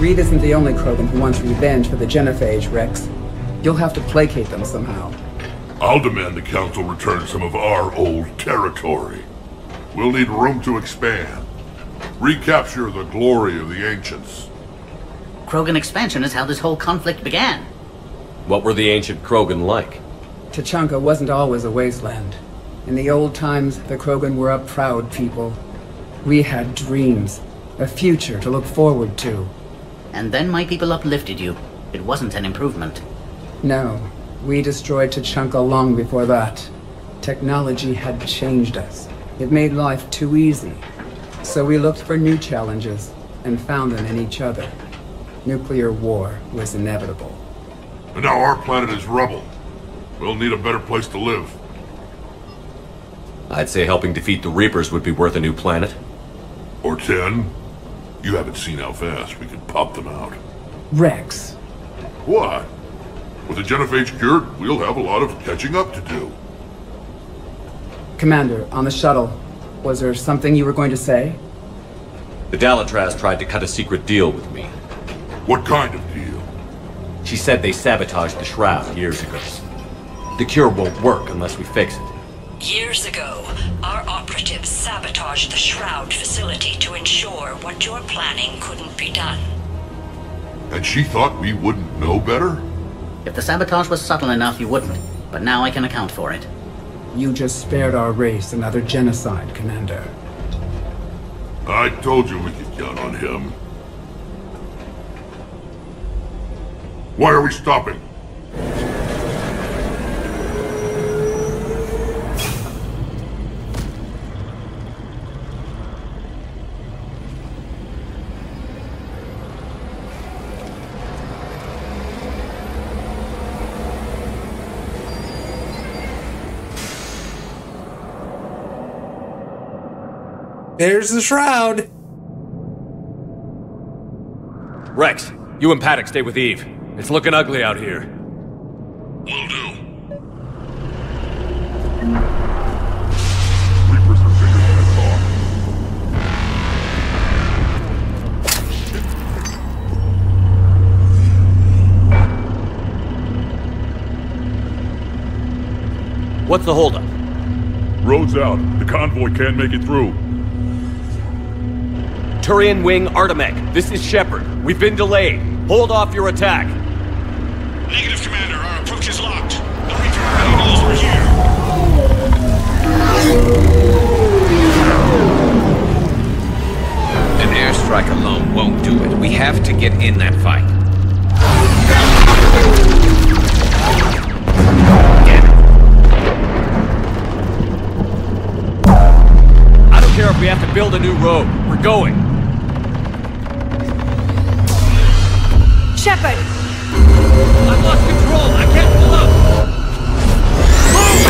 Reed isn't the only Krogan who wants revenge for the Genophage, Wrex. You'll have to placate them somehow. I'll demand the Council return some of our old territory. We'll need room to expand. Recapture the glory of the ancients. Krogan expansion is how this whole conflict began. What were the ancient Krogan like? Tuchanka wasn't always a wasteland. In the old times, the Krogan were a proud people. We had dreams, a future to look forward to. And then my people uplifted you. It wasn't an improvement. No, we destroyed Tuchanka long before that. Technology had changed us. It made life too easy. So we looked for new challenges and found them in each other. Nuclear war was inevitable. And now our planet is rubble. We'll need a better place to live. I'd say helping defeat the Reapers would be worth a new planet. Or ten? You haven't seen how fast we can pop them out. Wrex. What? With the Genophage cured, we'll have a lot of catching up to do. Commander, on the shuttle, was there something you were going to say? The Dalatrass tried to cut a secret deal with me. What kind of deal? She said they sabotaged the Shroud years ago. The cure won't work unless we fix it. Years ago, our operatives sabotaged the Shroud facility to ensure what you're planning couldn't be done. And she thought we wouldn't know better? If the sabotage was subtle enough, you wouldn't. But now I can account for it. You just spared our race another genocide, Commander. I told you we could count on him. Why are we stopping? There's the Shroud! Wrex, you and Paddock stay with Eve. It's looking ugly out here. Will do. Reapers are bigger than I thought. What's the holdup? Road's out. The convoy can't make it through. Turian Wing Artemek, this is Shepard. We've been delayed. Hold off your attack. Negative, Commander. Our approach is locked. The Reaper Eagles are here. An airstrike alone won't do it. We have to get in that fight. Damn it. I don't care if we have to build a new road. We're going. Shepard! I've lost control! I can't pull up! Move!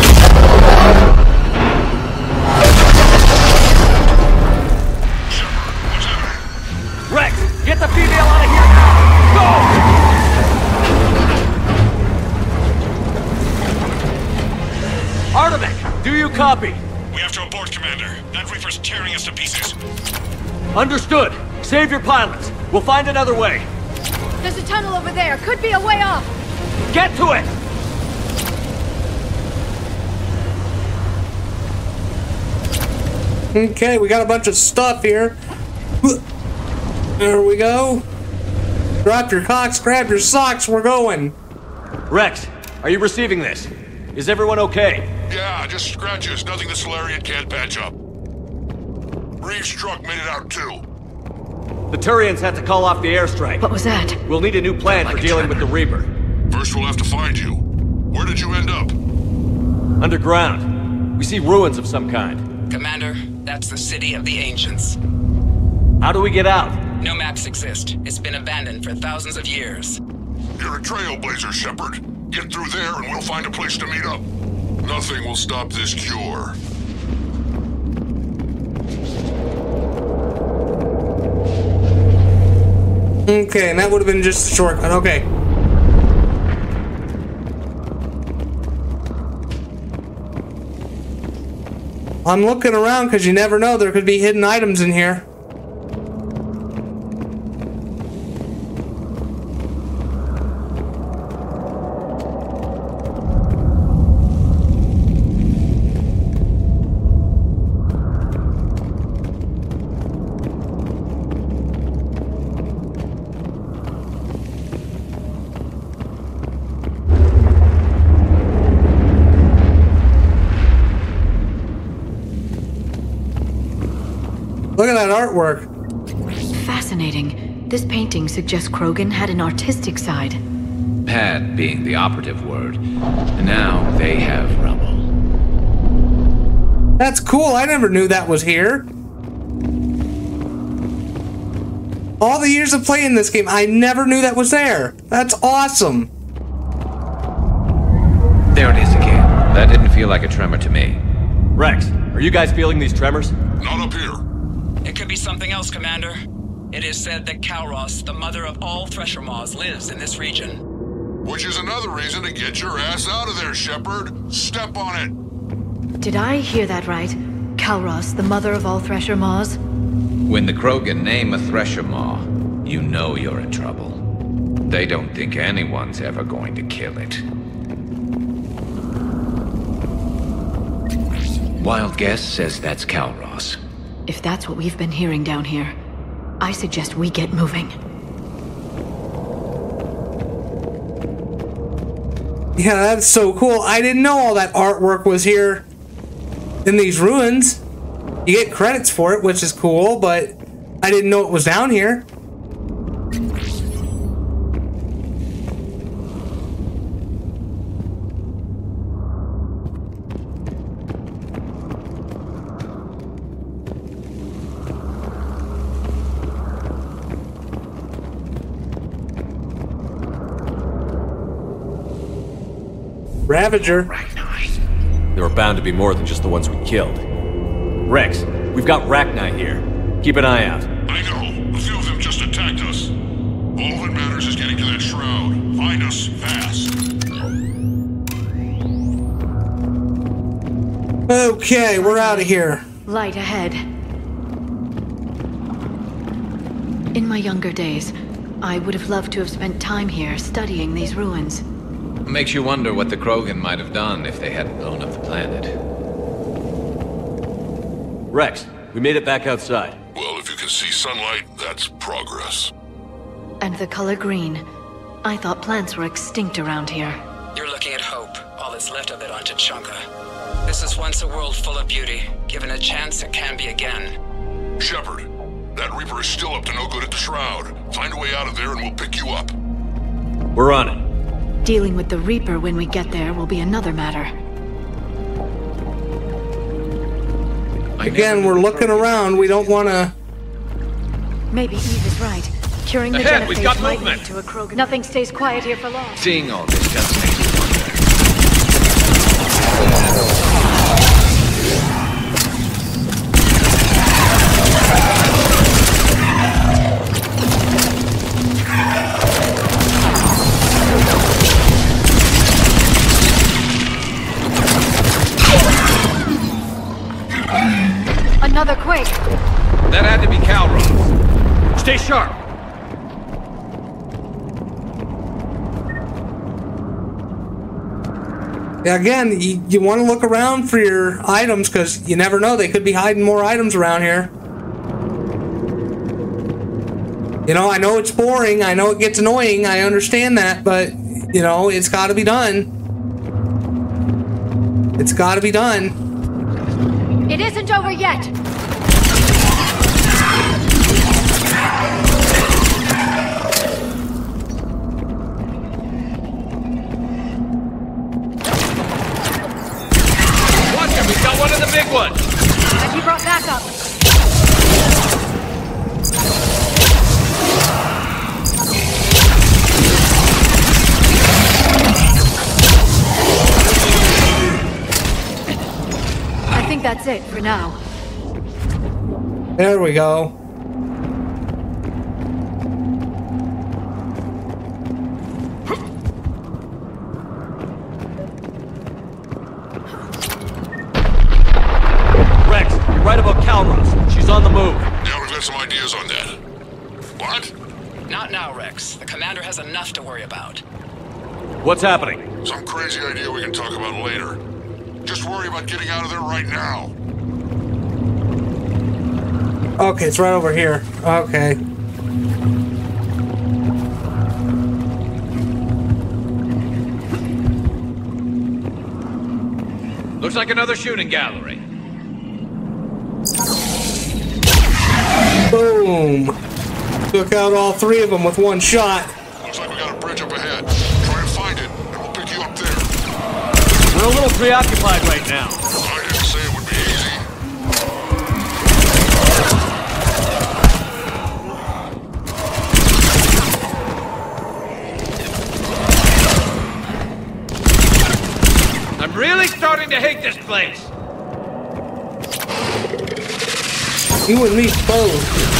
Shepard, what's happening? Wrex, get the female out of here now! Go! Artemek, do you copy? We have to abort, Commander. That Reaper's tearing us to pieces. Understood. Save your pilots. We'll find another way. There's a tunnel over there. Could be a way off. Get to it! Okay, we got a bunch of stuff here. There we go. Drop your cocks, grab your socks, we're going. Wrex, are you receiving this? Is everyone okay? Yeah, just scratches. Nothing the Salarian can't patch up. Reeves' truck made it out too. The Turians had to call off the airstrike. What was that? We'll need a new plan like for dealing with the Reaper. First we'll have to find you. Where did you end up? Underground. We see ruins of some kind. Commander, that's the city of the ancients. How do we get out? No maps exist. It's been abandoned for thousands of years. You're a trailblazer, Shepard. Get through there and we'll find a place to meet up. Nothing will stop this cure. Okay, and that would have been just a shortcut. Okay. I'm looking around because you never know. There could be hidden items in here. Look at that artwork. Fascinating. This painting suggests Krogan had an artistic side. Had being the operative word. And now they have rubble. That's cool. I never knew that was here. All the years of playing this game, I never knew that was there. That's awesome. There it is again. That didn't feel like a tremor to me. Wrex, are you guys feeling these tremors? Not up here. It could be something else, Commander. It is said that Kalros, the mother of all Thresher Maws, lives in this region. Which is another reason to get your ass out of there, Shepard. Step on it! Did I hear that right? Kalros, the mother of all Thresher Maws? When the Krogan name a Thresher Maw, you know you're in trouble. They don't think anyone's ever going to kill it. Wild guess says that's Kalros. If that's what we've been hearing down here, I suggest we get moving. Yeah, that's so cool. I didn't know all that artwork was here in these ruins. You get credits for it, which is cool, but I didn't know it was down here. Ravager. Rachni. There were bound to be more than just the ones we killed. Wrex, we've got Rachni here. Keep an eye out. I know. A few of them just attacked us. All that matters is getting to that shroud. Find us fast. Okay, we're out of here. Light ahead. In my younger days, I would have loved to have spent time here studying these ruins. Makes you wonder what the Krogan might have done if they hadn't blown up the planet. Wrex, we made it back outside. Well, if you can see sunlight, that's progress. And the color green. I thought plants were extinct around here. You're looking at hope, all that's left of it on Tuchanka. This is once a world full of beauty. Given a chance, it can be again. Shepard, that Reaper is still up to no good at the Shroud. Find a way out of there and we'll pick you up. We're on it. Dealing with the Reaper when we get there will be another matter. Again, we're looking around. We don't want to... Maybe Eve is right. Curing the Genophage might lead to a Krogan. Nothing stays quiet here for long. Seeing all this just makes me another quake. That had to be Kalros. Stay sharp. Again, you, you want to look around for your items because you never know. They could be hiding more items around here. You know, I know it's boring. I know it gets annoying. I understand that, but, you know, it's got to be done. It's got to be done. It isn't over yet! Watch him! We've got one of the big ones! And he brought back up. That's it for now. There we go. Wrex, you're right about Kalros. She's on the move. Now we've got some ideas on that. What? Not now, Wrex. The commander has enough to worry about. What's happening? Some crazy idea we can talk about later. Just worry about getting out of there right now. Okay, it's right over here. Okay. Looks like another shooting gallery. Boom. Took out all three of them with one shot. Looks like we got a bridge up ahead. Try to find it, and we'll pick you up there. We're a little preoccupied right now. I didn't say it would be easy. I'm really starting to hate this place. You and me both.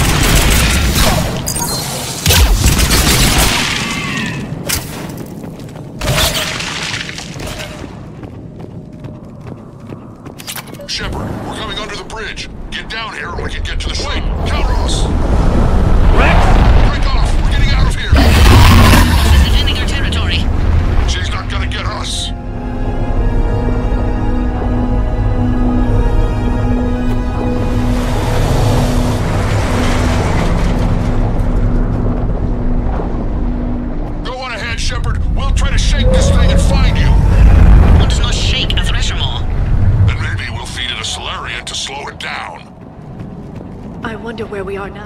Shepard, we're coming under the bridge. Get down here or we can get to the ship. Wait, Kalros! Wrex! Break off! We're getting out of here! Kalros is invading our territory. She's not gonna get us.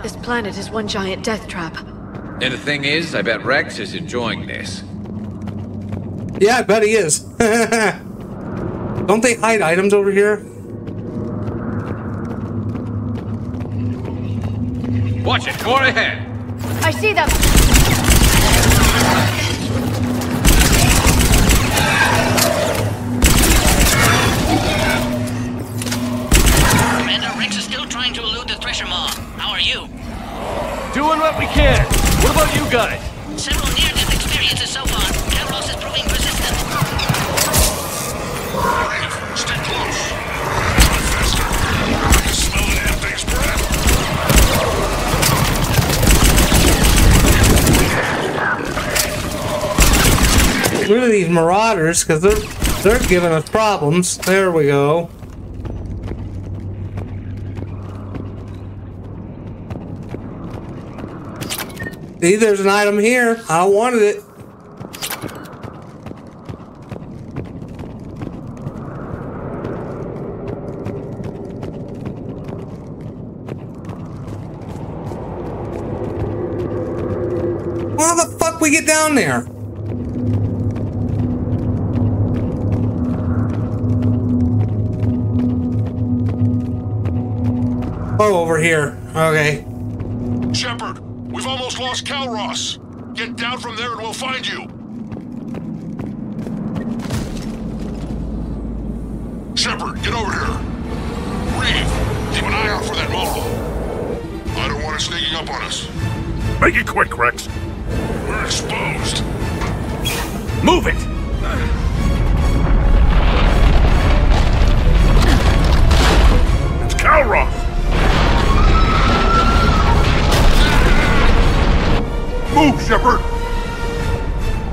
This planet is one giant death trap. And the thing is, I bet Wrex is enjoying this. Yeah, I bet he is. Don't they hide items over here? Watch it, go ahead. I see them. Commander, Wrex is still trying to elude the Thresher Maw. How are you? Doing what we can. What about you guys? Several near-death experiences so far. Kalros is proving persistent. Stay close. Run faster. I can smell the damn things forever. Look at these marauders, because they're they're giving us problems. There we go. See, there's an item here. I wanted it. How the fuck we get down there? Oh, over here. Okay. Shepard. We've almost lost Kalros. Get down from there and we'll find you. Shepard, get over here. Reeve, keep an eye out for that model. I don't want it sneaking up on us. Make it quick, Wrex. We're exposed. Move it! It's Kalros! Move, Shepard!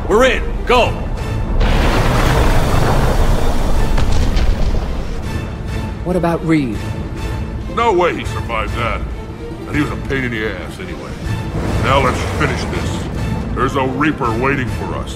We're in! Go! What about Reeve? No way he survived that. And he was a pain in the ass anyway. Now let's finish this. There's a Reaper waiting for us.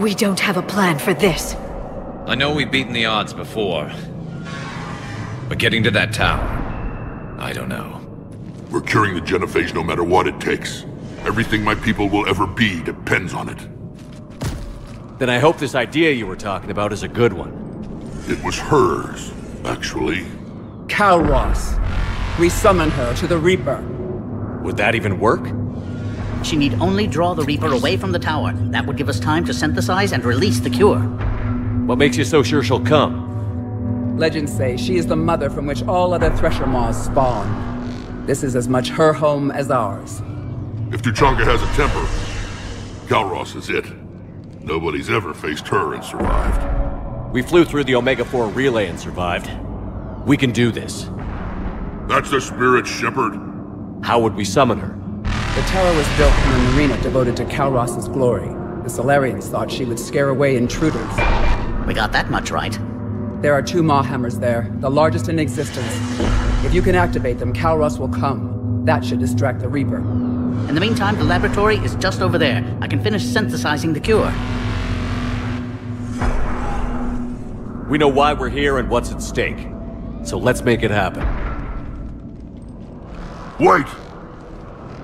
We don't have a plan for this. I know we've beaten the odds before, but getting to that tower, I don't know. We're curing the Genophage no matter what it takes. Everything my people will ever be depends on it. Then I hope this idea you were talking about is a good one. It was hers, actually. Kalros. We summon her to the Reaper. Would that even work? She need only draw the Reaper away from the tower. That would give us time to synthesize and release the cure. What makes you so sure she'll come? Legends say she is the mother from which all other Thresher Maws spawn. This is as much her home as ours. If Tuchanka has a temper, Kalros is it. Nobody's ever faced her and survived. We flew through the Omega four Relay and survived. We can do this. That's the spirit, Shepard. How would we summon her? The tower was built from an arena devoted to Kalros' glory. The Salarians thought she would scare away intruders. We got that much right. There are two Maw Hammers there, the largest in existence. If you can activate them, Kalros will come. That should distract the Reaper. In the meantime, the laboratory is just over there. I can finish synthesizing the cure. We know why we're here and what's at stake. So let's make it happen. Wait!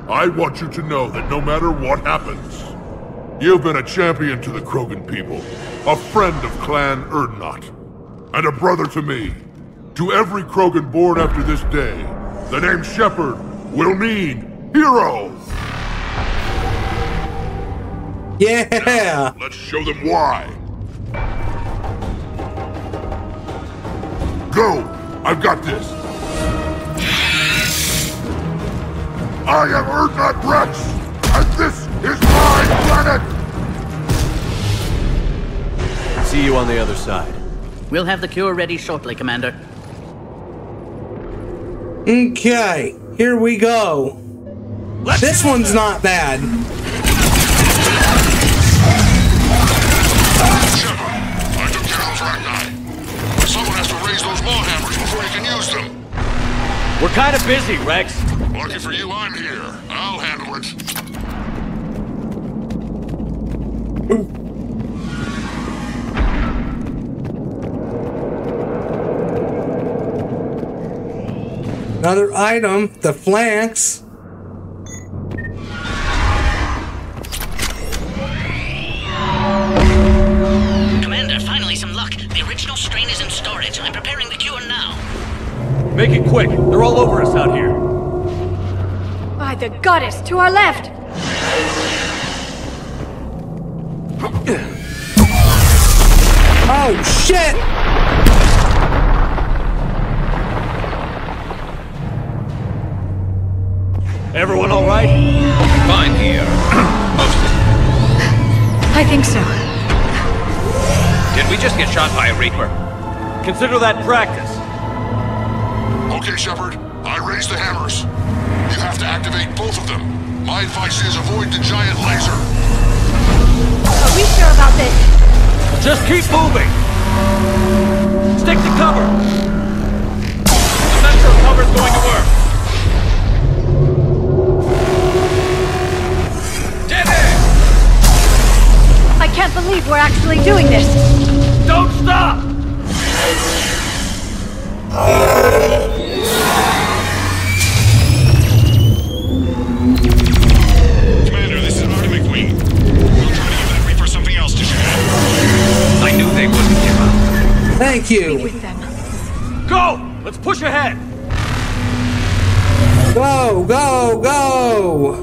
I want you to know that no matter what happens, you've been a champion to the Krogan people, a friend of Clan Erdnot, and a brother to me. To every Krogan born after this day, The name Shepard will mean hero. Yeah! Now, let's show them why. Go! I've got this. I am Erdnot Wrex, and this is my planet! See you on the other side. We'll have the cure ready shortly, Commander. Okay, here we go. Let's this one's not bad. We're kind of busy, Wrex. Lucky for you, I'm here. I'll handle it. Ooh. Another item, the flanks. Commander, finally some luck. The original strain is in storage. I'm preparing the cure now. Make it quick! They're all over us out here! By the goddess, to our left! Oh, shit! Everyone all right? Fine here. I think so. Did we just get shot by a Reaper? Consider that practice. Okay, Shepard. I raise the hammers. You have to activate both of them. My advice is avoid the giant laser. Are we sure about this? Just keep moving! Stick to cover! The central cover's going to work. Dead end! I can't believe we're actually doing this! Don't stop! Uh. Commander, this is Marty McQueen. We'll try to give that Reaper something else to shoot at. I knew they wouldn't give up. Thank you. Be with them. Go! Let's push ahead! Go, go, go!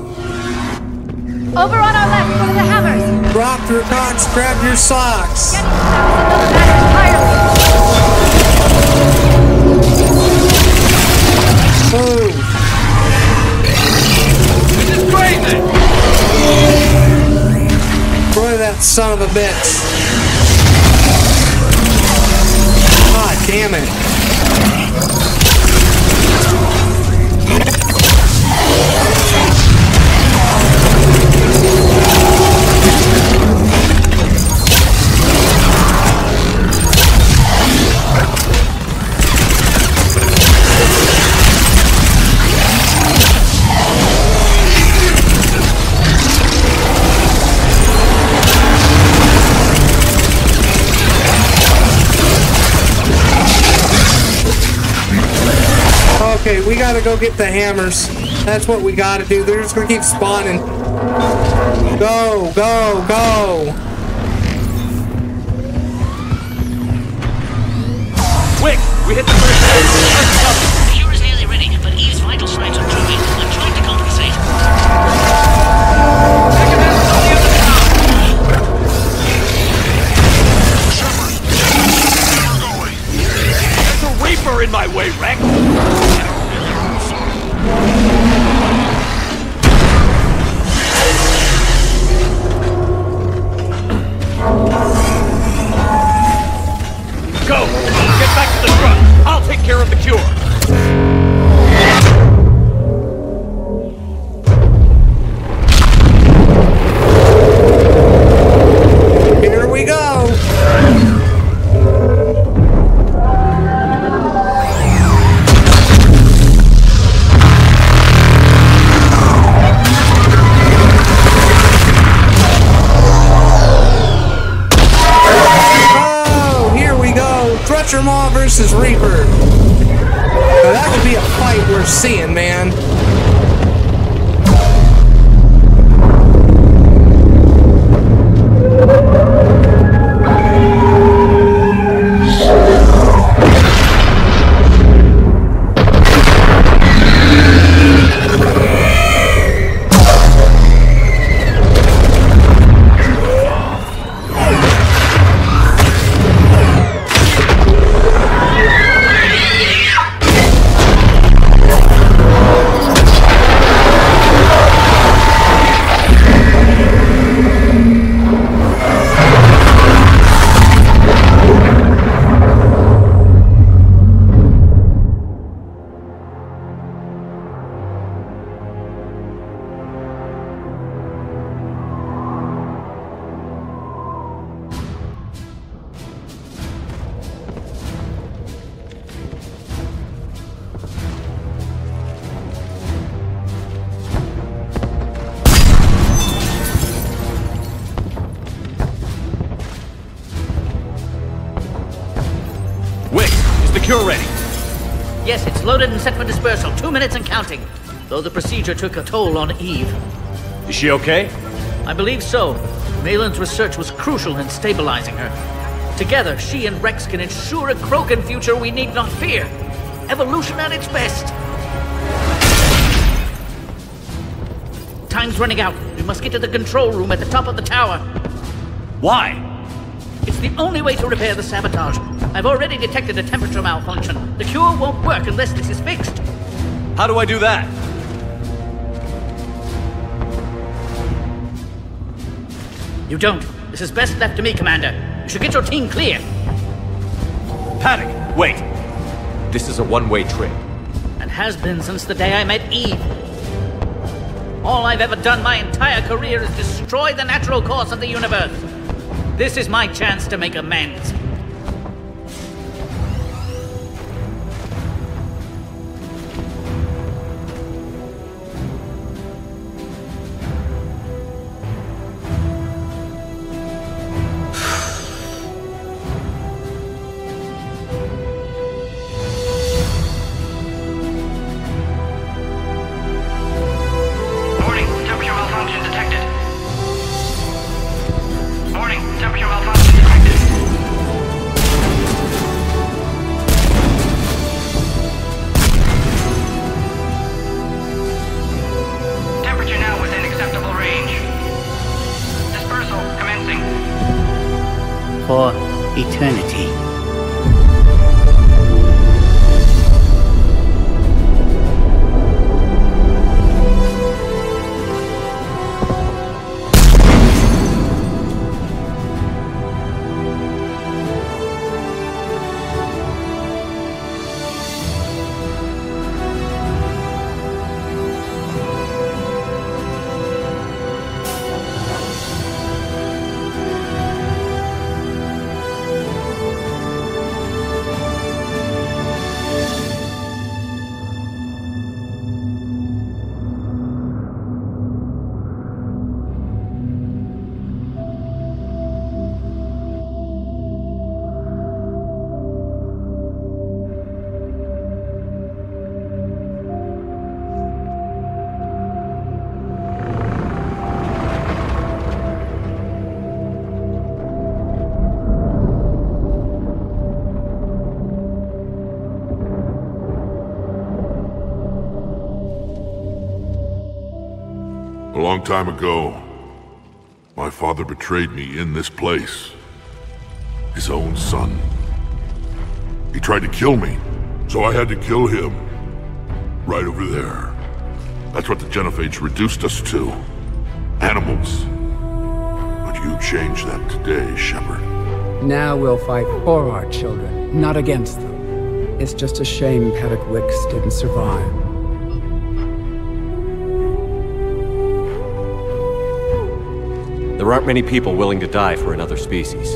Over on our left, go to the hammers! Drop your cocks, grab your socks! Getting stopped another matter entirely! Oh. This is crazy! Boy, that son of a bitch. God damn it. Okay, we gotta go get the hammers. That's what we gotta do. They're just gonna keep spawning. Go, go, go! Quick! We hit the first stage! The cure is nearly ready, but Eve's vital signs are drooping. I'm trying to compensate. There's a Reaper in my way, Wrex! Go! Get back to the truck! I'll take care of the cure! Here we go! Thresher Maw versus Reaper. Now that would be a fight worth seeing, man. Secure ready. Yes, it's loaded and set for dispersal. Two minutes and counting. Though the procedure took a toll on Eve. Is she okay? I believe so. Malin's research was crucial in stabilizing her. Together, she and Wrex can ensure a Krogan future we need not fear. Evolution at its best. Time's running out. We must get to the control room at the top of the tower. Why? It's the only way to repair the sabotage. I've already detected a temperature malfunction. The cure won't work unless this is fixed. How do I do that? You don't. This is best left to me, Commander. You should get your team clear. Paddock, wait. This is a one-way trip. And has been since the day I met Eve. All I've ever done my entire career is destroy the natural course of the universe. This is my chance to make amends. A long time ago, my father betrayed me in this place. His own son. He tried to kill me, so I had to kill him. Right over there. That's what the Genophage reduced us to. Animals. But you changed that today, Shepard. Now we'll fight for our children, not against them. It's just a shame Paddock Wicks didn't survive. There aren't many people willing to die for another species.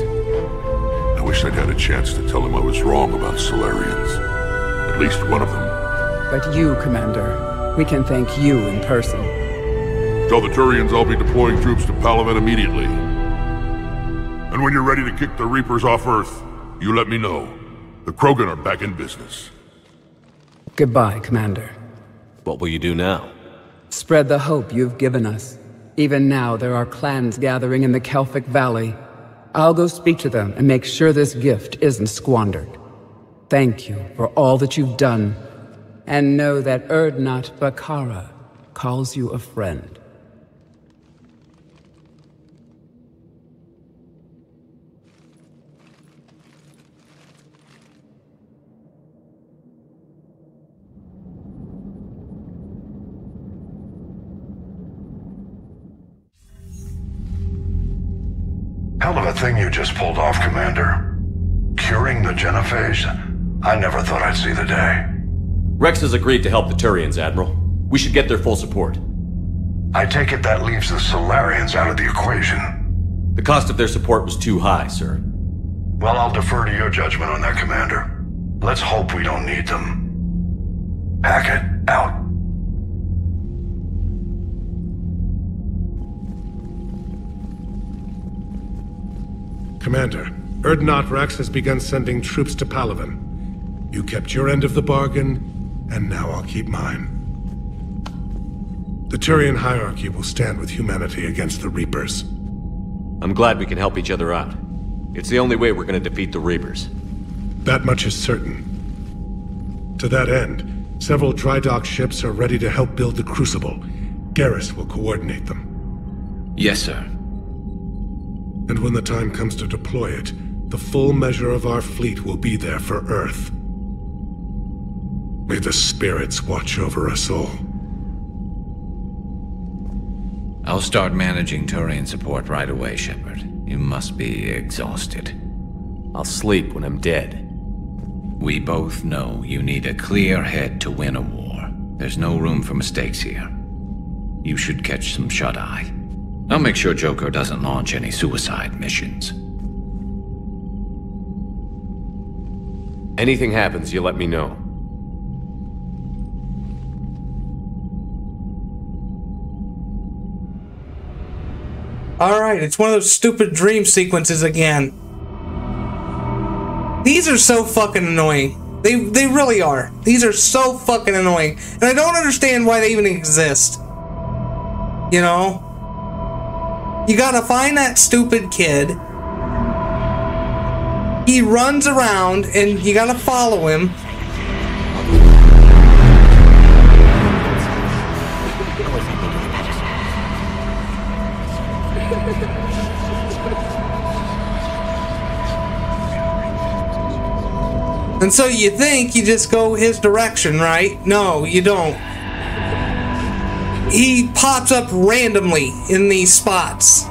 I wish I'd had a chance to tell him I was wrong about Salarians. At least one of them. But you, Commander. We can thank you in person. Tell the Turians I'll be deploying troops to Palaven immediately. And when you're ready to kick the Reapers off Earth, you let me know. The Krogan are back in business. Goodbye, Commander. What will you do now? Spread the hope you've given us. Even now, there are clans gathering in the Kalphic Valley. I'll go speak to them and make sure this gift isn't squandered. Thank you for all that you've done. And know that Erdnot Bakara calls you a friend. Hell of a thing you just pulled off, Commander. Curing the Genophage? I never thought I'd see the day. Wrex has agreed to help the Turians, Admiral. We should get their full support. I take it that leaves the Salarians out of the equation. The cost of their support was too high, sir. Well, I'll defer to your judgment on that, Commander. Let's hope we don't need them. Hackett, out. Commander, Erdnot Wrex has begun sending troops to Palaven. You kept your end of the bargain, and now I'll keep mine. The Turian hierarchy will stand with humanity against the Reapers. I'm glad we can help each other out. It's the only way we're going to defeat the Reapers. That much is certain. To that end, several drydock ships are ready to help build the Crucible. Garrus will coordinate them. Yes, sir. And when the time comes to deploy it, the full measure of our fleet will be there for Earth. May the spirits watch over us all. I'll start managing Turian support right away, Shepard. You must be exhausted. I'll sleep when I'm dead. We both know you need a clear head to win a war. There's no room for mistakes here. You should catch some shut-eye. I'll make sure Joker doesn't launch any suicide missions. Anything happens, you let me know. Alright, it's one of those stupid dream sequences again. These are so fucking annoying. They, they really are. These are so fucking annoying. And I don't understand why they even exist. You know? You gotta find that stupid kid. He runs around and you gotta follow him. And so you think you just go his direction, right? No, you don't. He pops up randomly in these spots.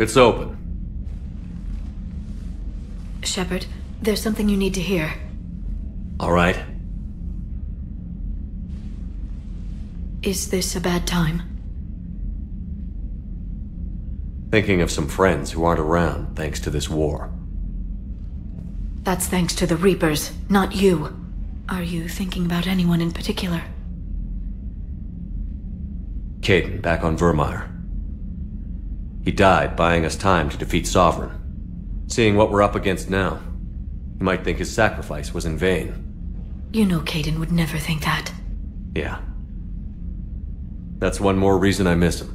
It's open. Shepard, there's something you need to hear. All right. Is this a bad time? Thinking of some friends who aren't around thanks to this war. That's thanks to the Reapers, not you. Are you thinking about anyone in particular? Caden, back on Vermeer. He died, buying us time to defeat Sovereign. Seeing what we're up against now, you might think his sacrifice was in vain. You know Caden would never think that. Yeah. That's one more reason I miss him.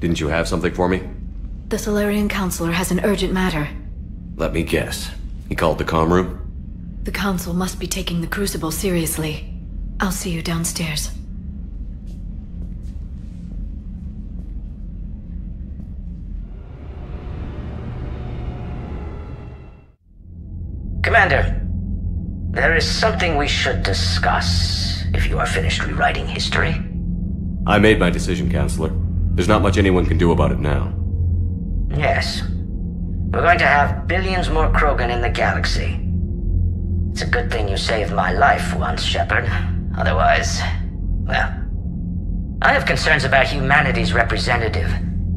Didn't you have something for me? The Salarian Counselor has an urgent matter. Let me guess. He called the comm room? The Council must be taking the Crucible seriously. I'll see you downstairs. Commander, there is something we should discuss if you are finished rewriting history. I made my decision, Counselor. There's not much anyone can do about it now. Yes. We're going to have billions more Krogan in the galaxy. It's a good thing you saved my life once, Shepard. Otherwise, well... I have concerns about humanity's representative,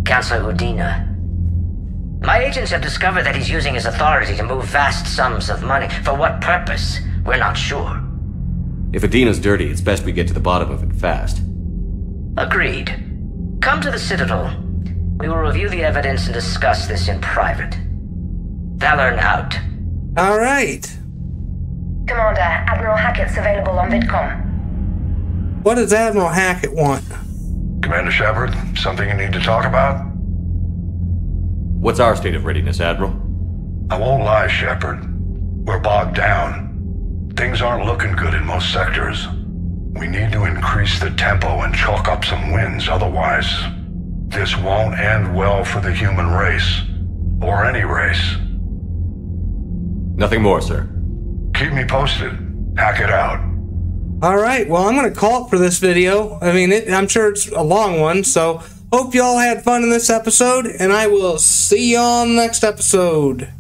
Counselor Udina. My agents have discovered that he's using his authority to move vast sums of money. For what purpose? We're not sure. If Adina's dirty, it's best we get to the bottom of it fast. Agreed. Come to the Citadel. We will review the evidence and discuss this in private. Valorn out. All right. Commander, Admiral Hackett's available on VidCom. What does Admiral Hackett want? Commander Shepard, something you need to talk about? What's our state of readiness, Admiral? I won't lie, Shepard. We're bogged down. Things aren't looking good in most sectors. We need to increase the tempo and chalk up some wins, otherwise this won't end well for the human race. Or any race. Nothing more, sir. Keep me posted. Hack it out. All right, well, I'm going to call it for this video. I mean, it, I'm sure it's a long one, so hope y'all had fun in this episode, and I will see y'all next episode.